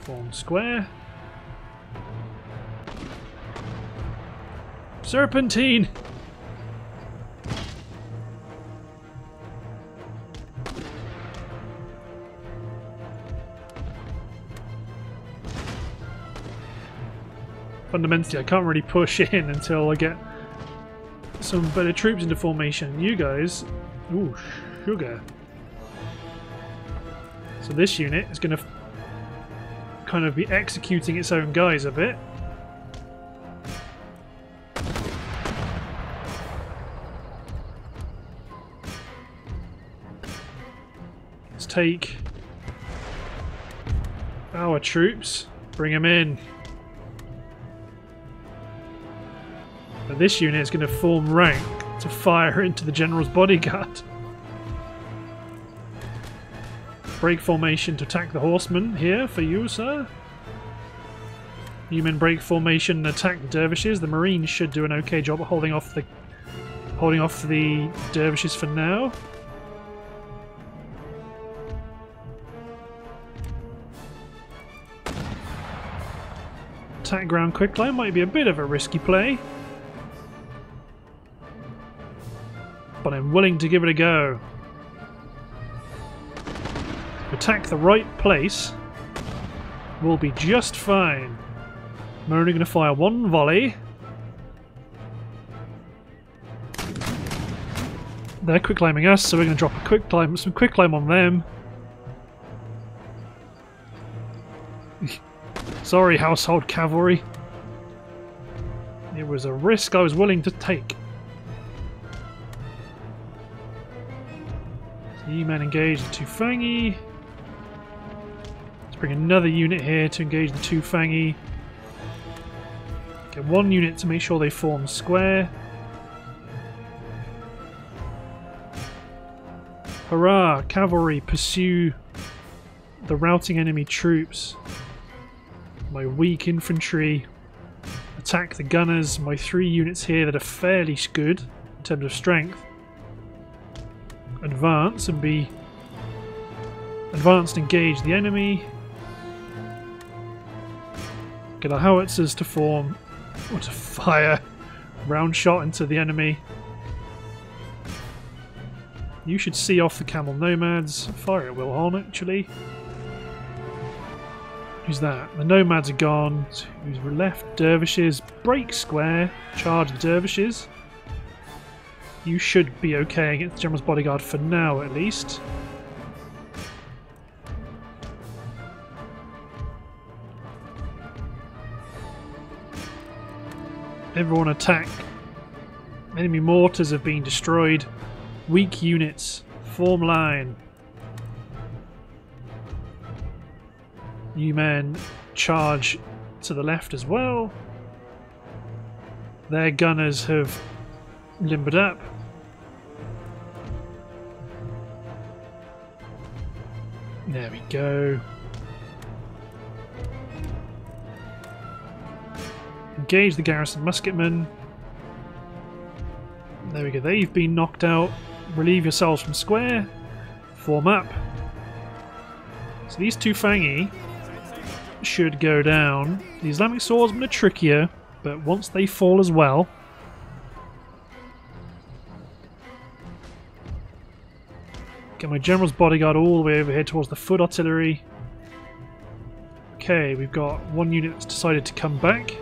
Form square. Serpentine! Fundamentally, I can't really push in until I get some better troops into formation. You guys... ooh, sugar. So this unit is going to kind of be executing its own guys a bit. Take our troops, bring them in. Now this unit is going to form rank to fire into the general's bodyguard. Break formation to attack the horsemen here for you, sir. Newman break formation and attack the dervishes. The Marines should do an okay job at holding off the dervishes for now. Attack ground quicklime might be a bit of a risky play, but I'm willing to give it a go. Attack the right place, we'll be just fine. I'm only going to fire one volley. They're quicklyming us, so we're going to drop a some quicklime on them. Sorry, household cavalry. It was a risk I was willing to take. E-men engage the Tufangi. Let's bring another unit here to engage the Tufangi. Get one unit to make sure they form square. Hurrah! Cavalry, pursue the routing enemy troops. My weak infantry attack the gunners, my three units here that are fairly good in terms of strength. Advance and be advanced, engage the enemy. Get our howitzers to form or to fire round shot into the enemy. You should see off the camel nomads. Fire at will on actually. Who's that? The nomads are gone. Who's left? Dervishes. Break square. Charge dervishes. You should be okay against the general's bodyguard for now, at least. Everyone attack. Enemy mortars have been destroyed. Weak units. Form line. You men charge to the left as well. Their gunners have limbered up. There we go. Engage the garrison musketmen. There we go, they've been knocked out. Relieve yourselves from square. Form up. So these two Fangi should go down. The Islamic swordsmen are trickier, but once they fall as well. Get my general's bodyguard all the way over here towards the foot artillery. Okay, we've got one unit that's decided to come back.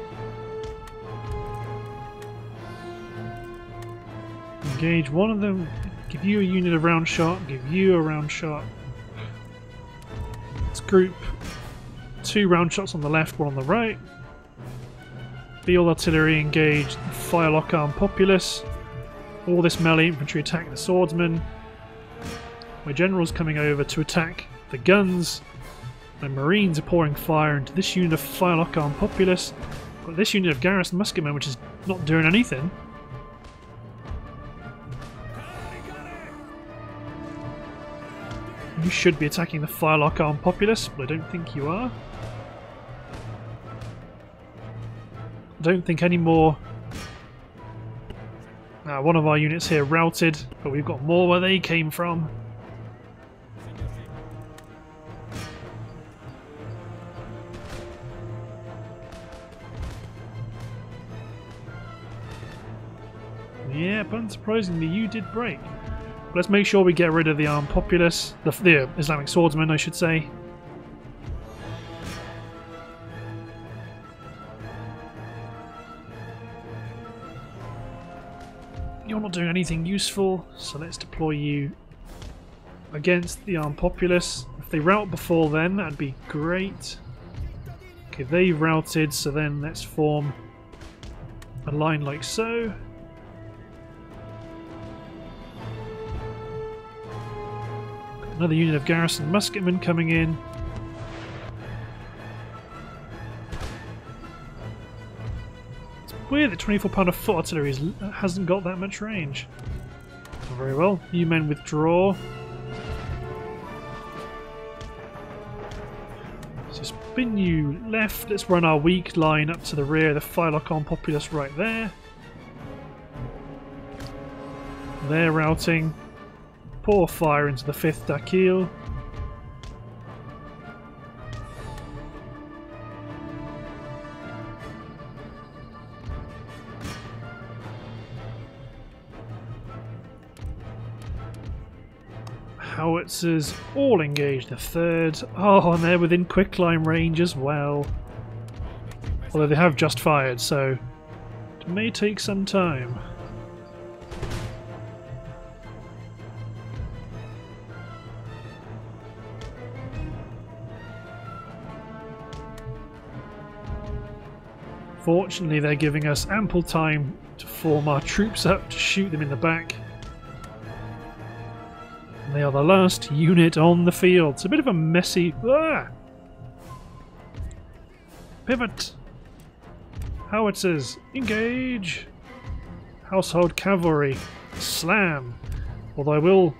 Engage one of them, give you a unit a round shot, give you a round shot. Let's group two round shots on the left, one on the right. Field artillery engage the firelock armed populace. All this melee infantry attack the swordsmen. My general's coming over to attack the guns. My marines are pouring fire into this unit of firelock armed populace. Got this unit of garrison musketmen, which is not doing anything. You should be attacking the firelock armed populace, but I don't think you are. I don't think any more. One of our units here routed, but we've got more where they came from. Yeah, but unsurprisingly you did break. Let's make sure we get rid of the armed populace, the Islamic swordsmen I should say. You're not doing anything useful, so let's deploy you against the armed populace. If they rout before then, that'd be great. Okay, they routed, so then let's form a line like so. Another unit of garrison musketmen coming in. It's weird that 24 pounder foot artillery hasn't got that much range. Very well, you men withdraw. So spin you left, let's run our weak line up to the rear, the firelock on populace right there. They're routing. Pour fire into the 5th Dakil. Howitzers all engaged the 3rd. Oh, and they're within quicklime range as well. Although they have just fired, so it may take some time. Fortunately, they're giving us ample time to form our troops up to shoot them in the back. And they are the last unit on the field. It's a bit of a messy... Pivot! Howitzers, engage! Household cavalry, slam! Although I will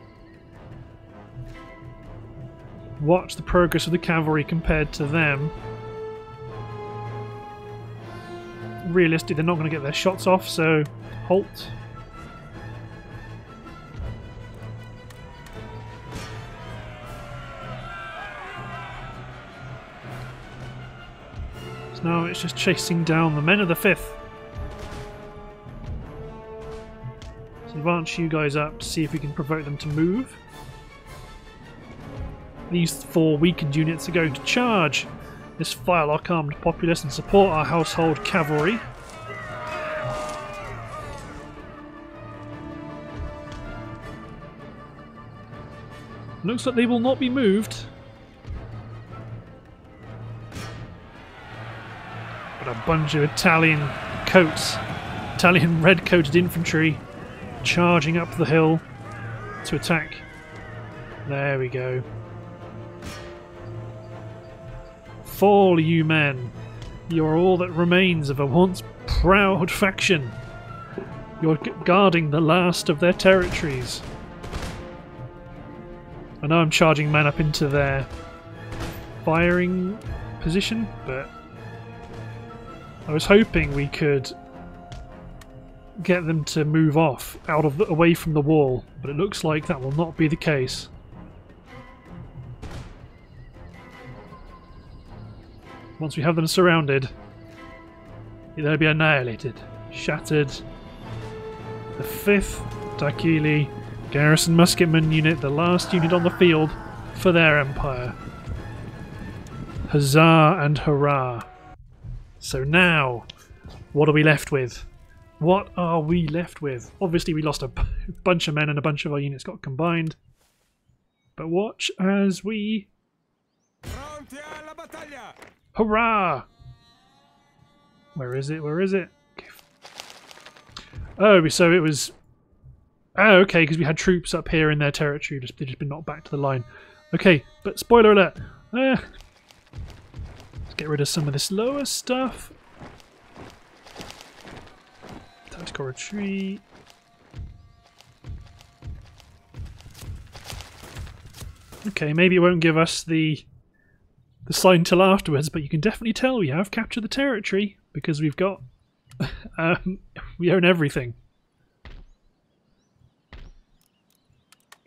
watch the progress of the cavalry compared to them. Realistically, they're not going to get their shots off, so halt. So now it's just chasing down the men of the 5th. So advance you guys up to see if we can provoke them to move. These 4 weakened units are going to charge this firelock armed populace and support our household cavalry. Looks like they will not be moved. But a bunch of Italian coats, Italian red coated infantry charging up the hill to attack. There we go. Fall, you men. You are all that remains of a once proud faction. You're guarding the last of their territories. I know I'm charging men up into their firing position, but I was hoping we could get them to move off away from the wall, but it looks like that will not be the case. Once we have them surrounded, they'll be annihilated, shattered. The 5th Dakili Garrison Musketman unit, the last unit on the field for their empire. Huzzah and hurrah. So now, what are we left with? What are we left with? Obviously we lost a bunch of men and a bunch of our units got combined. But watch as we... Hurrah! Where is it? Where is it? Oh, so it was... Oh, okay, because we had troops up here in their territory. They've just been knocked back to the line. Okay, but spoiler alert. Let's get rid of some of this lower stuff. Tactical retreat. Okay, maybe it won't give us the sign till afterwards, but you can definitely tell we have captured the territory because we've got... we own everything.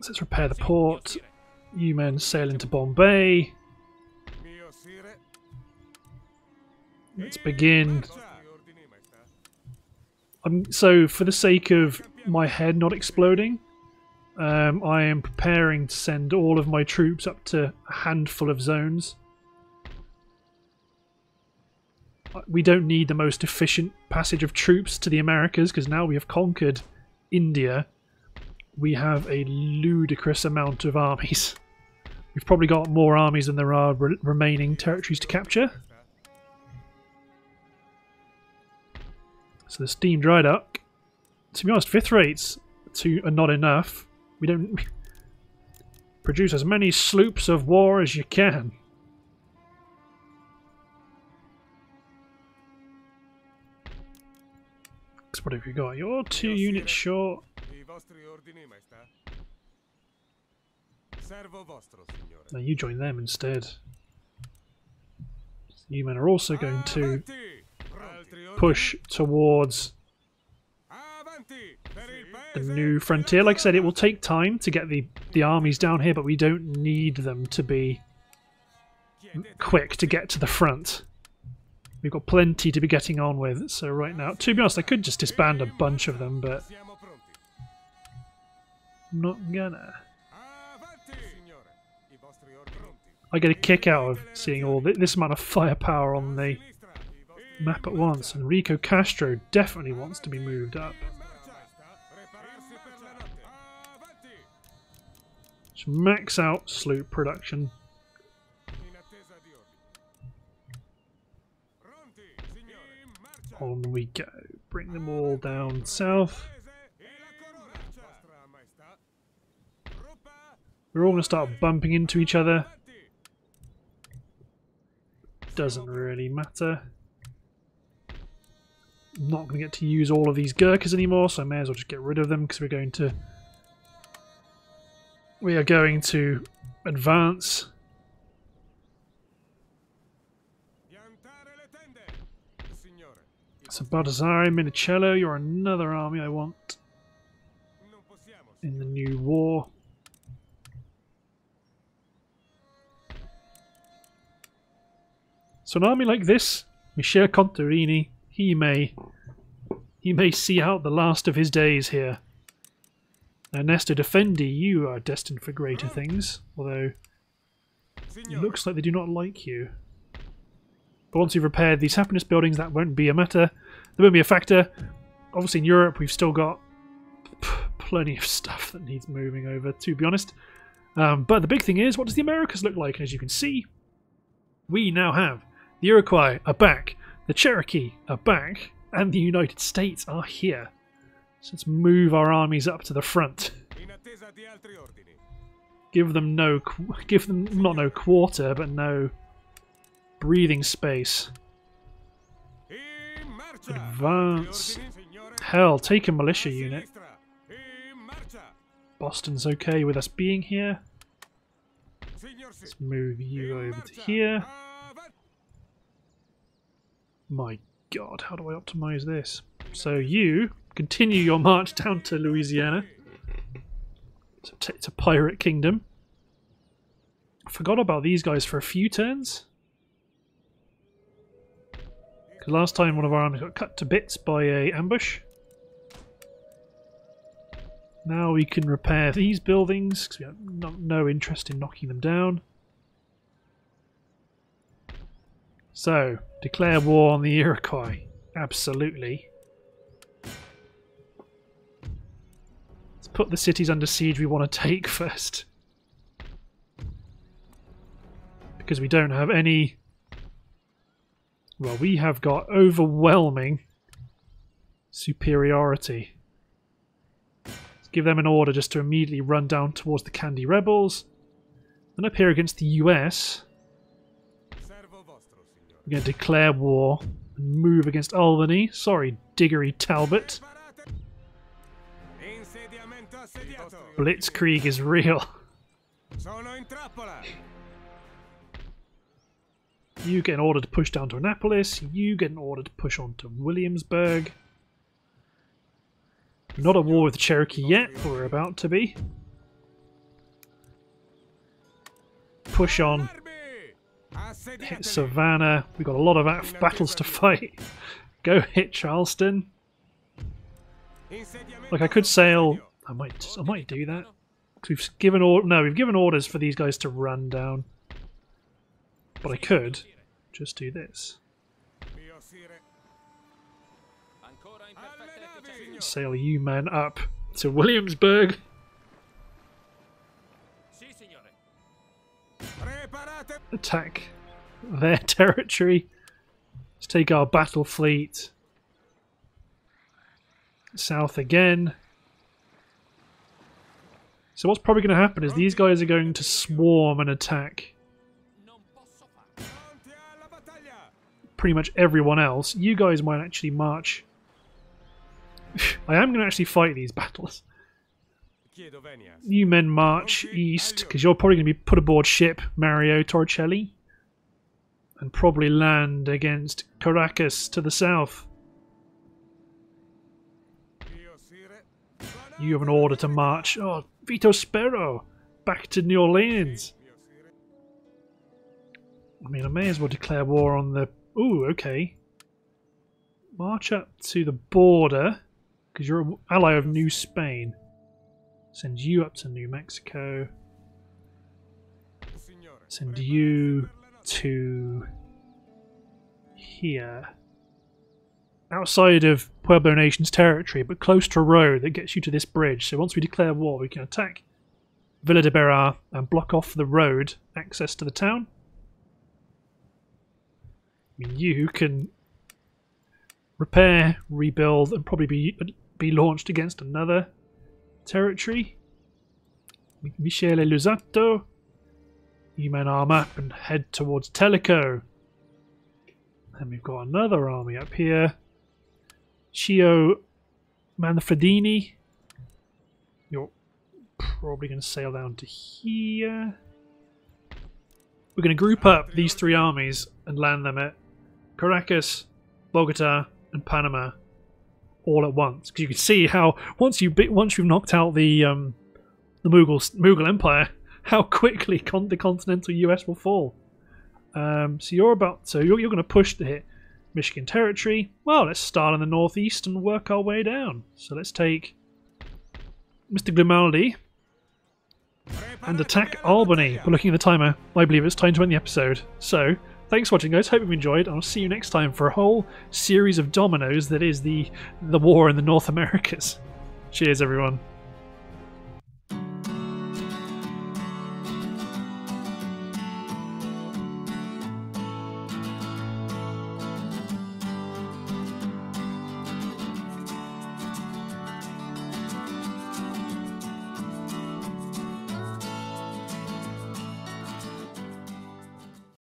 So let's repair the port. You men sail into Bombay. Let's begin. So for the sake of my head not exploding, I am preparing to send all of my troops up to a handful of zones. We don't need the most efficient passage of troops to the Americas because now we have conquered India. We have a ludicrous amount of armies. We've probably got more armies than there are remaining territories to capture. So the steam dried up. To be honest, fifth rates are not enough. We don't produce as many sloops of war as you can. What have you got? You're 2 units short. Now you join them instead. You men are also going to push towards the new frontier. Like I said, it will take time to get the armies down here, but we don't need them to be quick to get to the front. We've got plenty to be getting on with, so right now... To be honest, I could just disband a bunch of them, but... I'm not gonna. I get a kick out of seeing all this amount of firepower on the map at once. Enrico Castro definitely wants to be moved up. Just max out sloop production. On we go. Bring them all down south. We're all going to start bumping into each other. Doesn't really matter. I'm not going to get to use all of these Gurkhas anymore, so I may as well just get rid of them because we are going to advance. So Baldassare Minicello, you're another army I want in the new war. So an army like this, Michele Contarini, he may see out the last of his days here. Ernesto Defendi, you are destined for greater things, although it looks like they do not like you. But once we've repaired these happiness buildings, that won't be a matter. There won't be a factor. Obviously in Europe we've still got plenty of stuff that needs moving over, to be honest. But the big thing is, what does the Americas look like? And as you can see, we now have the Iroquois are back, the Cherokee are back, and the United States are here. So let's move our armies up to the front. Give them not no quarter, but no... breathing space. Advance. Hell, take a militia unit. Boston's okay with us being here. Let's move you over to here. My God, how do I optimize this? So you continue your march down to Louisiana. It's a pirate kingdom. Forgot about these guys for a few turns. Because last time one of our armies got cut to bits by an ambush. Now we can repair these buildings, because we have no interest in knocking them down. So, declare war on the Iroquois. Absolutely. Let's put the cities under siege we want to take first. Because we don't have any... Well, we have got overwhelming superiority. Give them an order just to immediately run down towards the Candy Rebels. Then up here against the US, we're going to declare war and move against Albany. Sorry, Diggory Talbot. Blitzkrieg is real. You get an order to push down to Annapolis. You get an order to push on to Williamsburg. We're not at war with the Cherokee yet, but we're about to be. Push on. Hit Savannah. We've got a lot of battles to fight. Go hit Charleston. Like, I could sail. I might do that. We've given we've given orders for these guys to run down. But I could just do this. Sail you men up to Williamsburg. Attack their territory. Let's take our battle fleet south again. So what's probably going to happen is these guys are going to swarm and attack pretty much everyone else. You guys might actually march. I am going to actually fight these battles. You men march east, because you're probably going to be put aboard ship, Mario Torricelli, and probably land against Caracas to the south. You have an order to march. Oh, Vito Spero, back to New Orleans. I mean, I may as well declare war on the... Ooh, okay. March up to the border. Because you're an ally of New Spain. Send you up to New Mexico. Send you to here. Outside of Pueblo Nation's territory, but close to a road that gets you to this bridge. So once we declare war, we can attack Villa de Berra and block off the road access to the town. I mean, you can repair, rebuild, and probably be launched against another territory. Michele Luzzato, you men arm up and head towards Teleco. And we've got another army up here. Chio Manfredini, you're probably going to sail down to here. We're going to group up these three armies and land them at Caracas, Bogota, and Panama all at once, because you can see how once you've knocked out the Mughal Empire, how quickly the continental US will fall. So you're going to push to hit Michigan territory. Well, let's start in the northeast and work our way down. So let's take Mr. Grimaldi and attack Albany. We're looking at the timer. I believe it's time to end the episode. So thanks for watching, guys. Hope you've enjoyed, and I'll see you next time for a whole series of dominoes that is the war in the North Americas. Cheers, everyone.